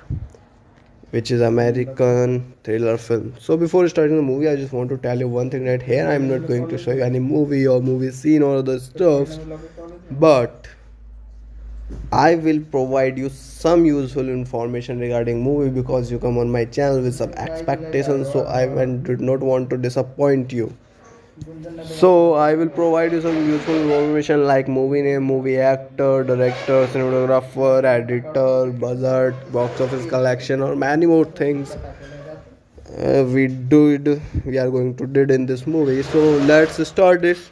which is American thriller film. So before starting the movie, I just want to tell you one thing right here. I am not going to show you any movie or movie scene or other stuff, but I will provide you some useful information regarding movie, because you come on my channel with some expectations, so I did not want to disappoint you. So I will provide you some useful information like movie name, movie actor, director, cinematographer, editor, budget, box office collection, or many more things we are going to do in this movie. So let's start this.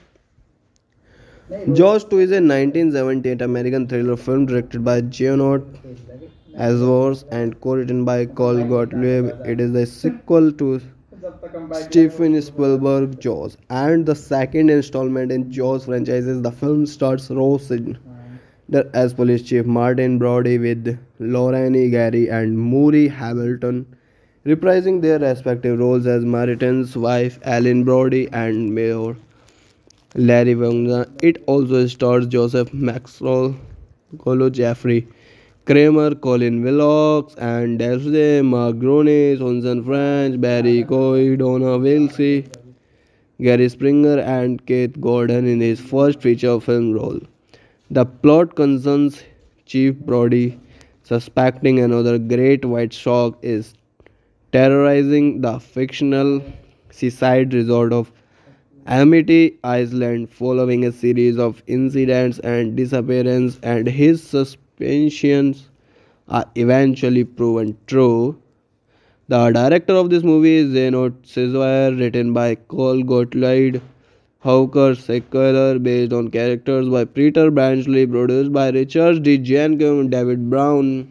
Jaws 2 is a 1978 American thriller film directed by Jeannot Szwarc and co-written by Carl Gottlieb. It is the sequel to Steven Spielberg's Jaws and the second installment in Jaws franchises. The film stars Roy Scheider as police chief Martin Brody, with Lorraine Gary and Murray Hamilton reprising their respective roles as Martin's wife Ellen Brody and Mayor Larry Vaughn. It also stars Joseph Maxwell, Jeffrey Kramer, Colin Wilcox, and Daphne Margroney, Sonson French, Barry Coy, Donna Wilsey, Gary Springer, and Keith Gordon in his first feature film role. The plot concerns Chief Brody suspecting another great white shark is terrorizing the fictional seaside resort of Amity Island following a series of incidents and disappearances, and his suspicions are eventually proven true. The director of this movie is Jeannot Szwarc, written by Carl Gottlieb, Howard Sackler, based on characters by Peter Benchley, produced by Richard D. Zanuck and David Brown.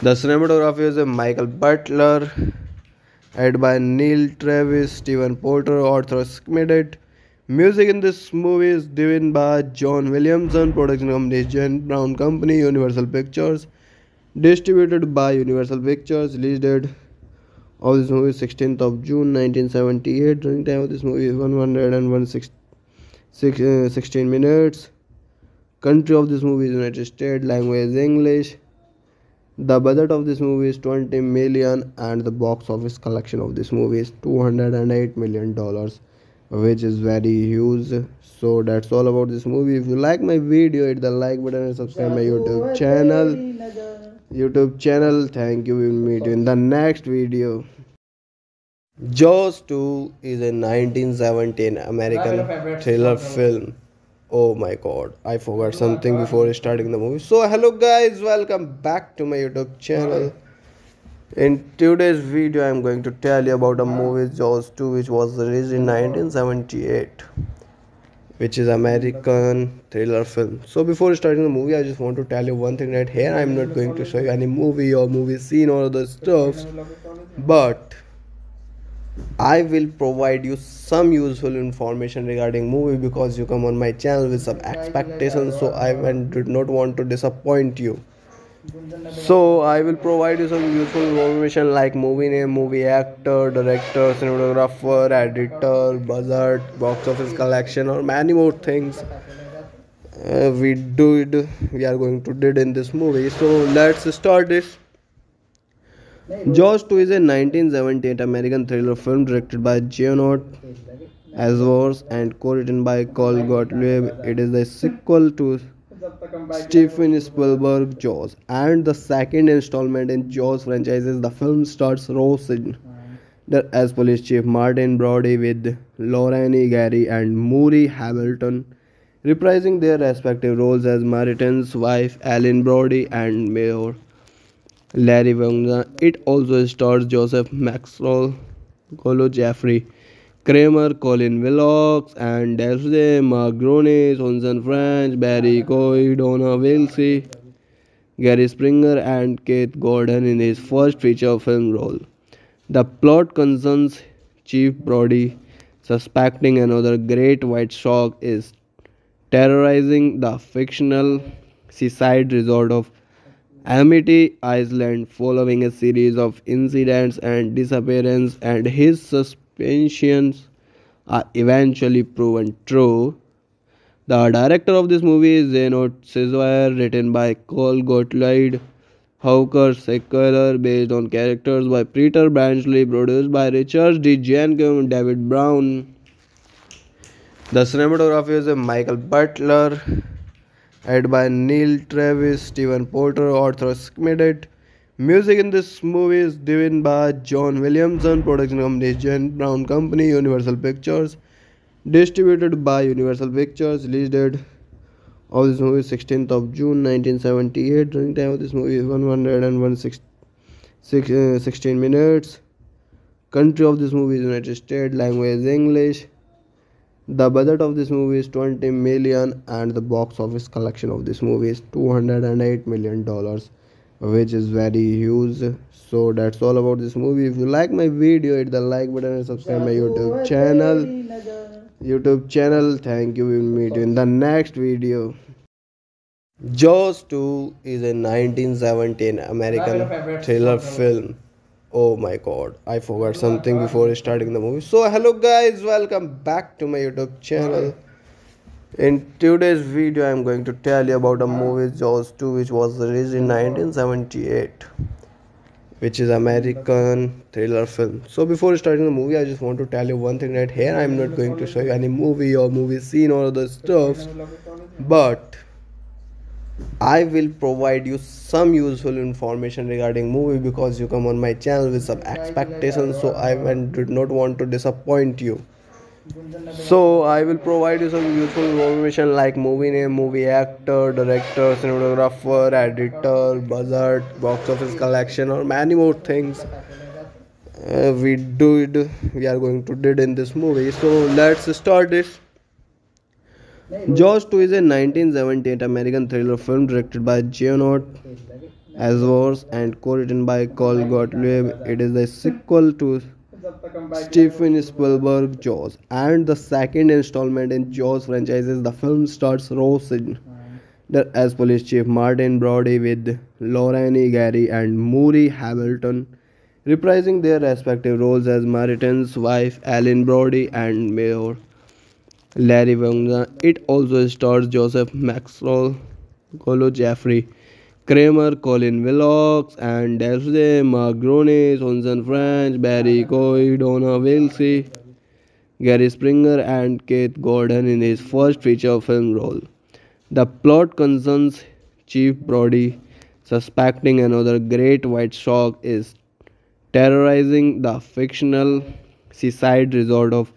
The cinematography is by Michael Butler, edited by Neil Travis, Steven Porter, author credited. Music in this movie is given by John Williams, production company David Brown Company, Universal Pictures, distributed by Universal Pictures. Release date of this movie 16th of June 1978. Running time of this movie is 116 minutes. Country of this movie is United States. Language is English. The budget of this movie is $20 million, and the box office collection of this movie is $208 million, which is very huge. So that's all about this movie. If you like my video, hit the like button and subscribe my YouTube channel. Thank you. We will meet you in the next video. Jaws 2 is a 1917 American thriller film. Oh my god, I forgot something before starting the movie. So hello guys, welcome back to my YouTube channel. In today's video, I am going to tell you about a movie Jaws 2, which was released in 1978, which is American thriller film. So before starting the movie, I just want to tell you one thing right here. I am not going to show you any movie or movie scene or other stuff, but I will provide you some useful information regarding movie, because you come on my channel with some expectations, so I did not want to disappoint you. So I will provide you some useful information like movie name, movie actor, director, cinematographer, editor, budget, box office collection, or many more things we are going to do in this movie. So let's start this. Jaws 2 is a 1978 American thriller film directed by Jeannot Szwarc and co-written by Carl Gottlieb. It is the sequel to Steven Spielberg's Jaws and the second installment in Jaws franchises. The film stars Roy Scheider as police chief Martin Brody, with Lorraine Gary and Murray Hamilton reprising their respective roles as Martin's wife Ellen Brody and Mayor Larry Vaughn. It also stars Joseph Maxwell, Jeffrey Kramer, Colin Wilcox, and Daphne Magrone, Sonson French, Barry Coy, Donna Wilsey, Gary Springer, and Keith Gordon in his first feature film role. The plot concerns Chief Brody suspecting another great white shark is terrorizing the fictional seaside resort of Amity Island following a series of incidents and disappearances, and his suspicions are eventually proven true. The director of this movie is Jeannot Szwarc, written by Carl Gottlieb, Howard Sackler, based on characters by Peter Benchley, produced by Richard D. Zanuck and David Brown. The cinematography is Michael Butler, edited by Neil Travis, Steven Porter, author credited. Music in this movie is driven by John Williams. Production company is John Brown Company, Universal Pictures. Distributed by Universal Pictures. Release date of this movie is 16th of June 1978. Running time of this movie is 116 minutes. Country of this movie is United States. Language is English. The budget of this movie is $20 million, and the box office collection of this movie is $208 million, which is very huge. So that's all about this movie. If you like my video, hit the like button and subscribe my YouTube channel. Thank you. We will meet you in the next video. Jaws 2 is a 1917 American thriller film. Oh my god, I forgot something before starting the movie. So hello guys, welcome back to my YouTube channel. In today's video, I'm going to tell you about a movie, Jaws 2, which was released in 1978, which is American thriller film. So before starting the movie, I just want to tell you one thing right here. I'm not going to show you any movie or movie scene or other stuff, but I will provide you some useful information regarding movie, because you come on my channel with some expectations, so I did not want to disappoint you. So I will provide you some useful information like movie name, movie actor, director, cinematographer, editor, budget, box office collection, or many more things we are going to do in this movie. So let's start this. Jaws 2 is a 1978 American thriller film directed by Jeannot Szwarc and co-written by Carl Gottlieb. It is the sequel to Steven Spielberg's Jaws and the second installment in Jaws franchises. The film stars Roy Scheider as police chief Martin Brody, with Lorraine Gary and Murray Hamilton reprising their respective roles as Martin's wife Ellen Brody and Mayor Larry Vaughn. It also stars Joseph Maxwell, Jeffrey Kramer, Colin Wilcox, and Daphne Magrone, Sonson French, Barry Coy, Donna Wilsey, Gary Springer, and Keith Gordon in his first feature film role. The plot concerns Chief Brody suspecting another great white shark is terrorizing the fictional seaside resort of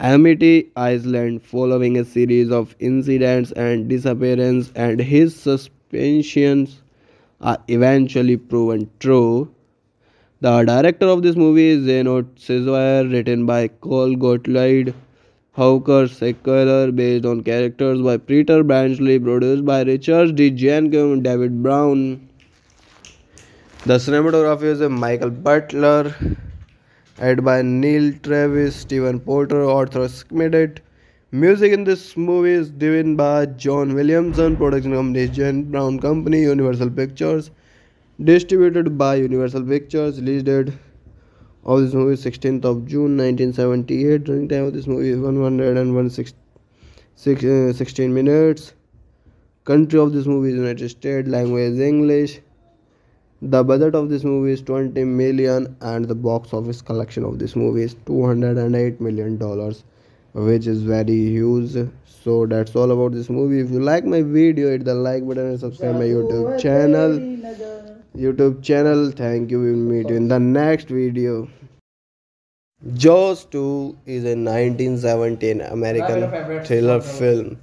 Amity Island following a series of incidents and disappearances, and his suspicions are eventually proven true. The director of this movie is Jeannot Szwarc, written by Carl Gottlieb, Howard Sackler, based on characters by Peter Benchley, produced by Richard D. Zanuck and David Brown. The cinematography is Michael Butler, edited by Neil Travis, Steven Porter, author credited. Music in this movie is driven by John Williams. Production company is John Brown Company, Universal Pictures. Distributed by Universal Pictures. Release date of this movie is 16th of June 1978. Running time of this movie is 116 minutes. Country of this movie is United States. Language English. The budget of this movie is $20 million and the box office collection of this movie is $208 million, which is very huge. So that's all about this movie. If you like my video, hit the like button and subscribe my YouTube channel. Thank you. We will meet you in the next video. Jaws 2 is a 1917 American thriller film.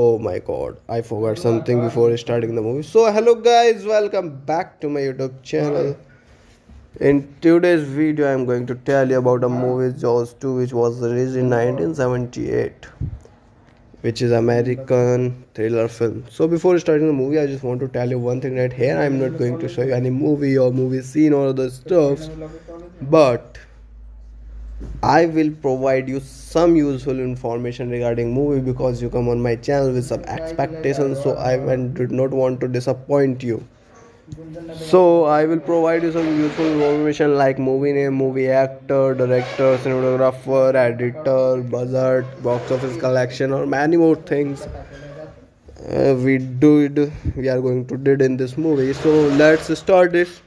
Oh my god, I forgot something before starting the movie. So hello guys, welcome back to my YouTube channel. In today's video, I am going to tell you about a movie, Jaws 2, which was released in 1978, which is American thriller film. So before starting the movie, I just want to tell you one thing right here. I am not going to show you any movie or movie scene or other stuff, but I will provide you some useful information regarding movie because you come on my channel with some expectations, so I did not want to disappoint you. So I will provide you some useful information like movie name, movie actor, director, cinematographer, editor, budget, box office collection, or many more things we are going to do in this movie. So let's start this.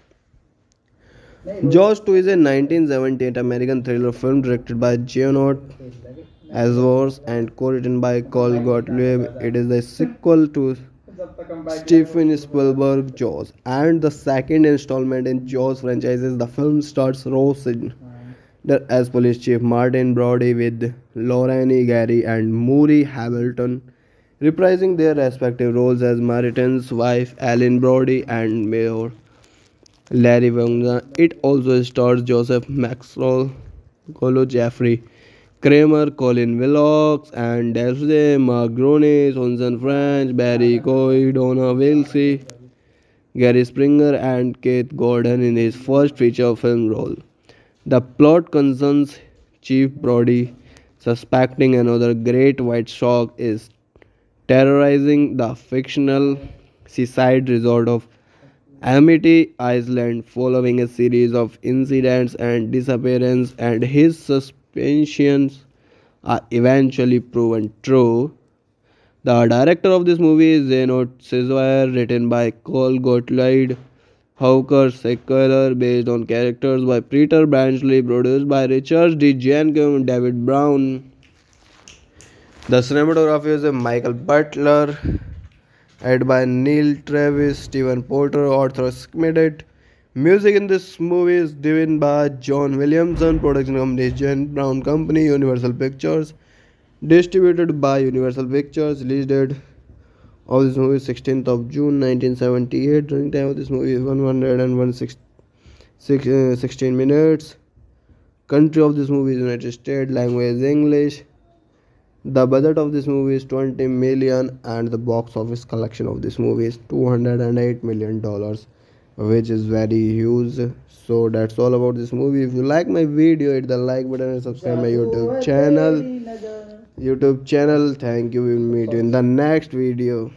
Jaws 2 is a 1978 American thriller film directed by Jeannot Szwarc and co-written by Carl Gottlieb. It is the sequel to Steven Spielberg's Jaws and the second installment in Jaws franchises. The film stars Roy Scheider as police chief Martin Brody, with Lorraine Gary and Murray Hamilton reprising their respective roles as Martin's wife Ellen Brody and Mayor Larry Vaughn. It also stars Joseph Maxwell, Jeffrey Kramer, Colin Wilcox, and Daphne Magrone, Sonson French, Barry Coy, Donna Wilsey, Gary Springer, and Keith Gordon in his first feature film role. The plot concerns Chief Brody suspecting another great white shark is terrorizing the fictional seaside resort of Amity Island following a series of incidents and disappearances, and his suspicions are eventually proven true. The director of this movie is Jeannot Szwarc, written by Carl Gottlieb, Howard Sackler, based on characters by Peter Benchley, produced by Richard D. Zanuck and David Brown. The cinematography is Michael Butler, edited by Neil Travis, Steven Porter, author Schmidt. Music in this movie is given by John Williams. Production company is John Brown Company, Universal Pictures. Distributed by Universal Pictures. Release date of this movie is 16th of June 1978. Running time of this movie is 116 minutes. Country of this movie is United States. Language English. The budget of this movie is $20 million and the box office collection of this movie is $208 million, which is very huge. So that's all about this movie. If you like my video, hit the like button and subscribe my YouTube channel. Thank you. We will meet you in the next video.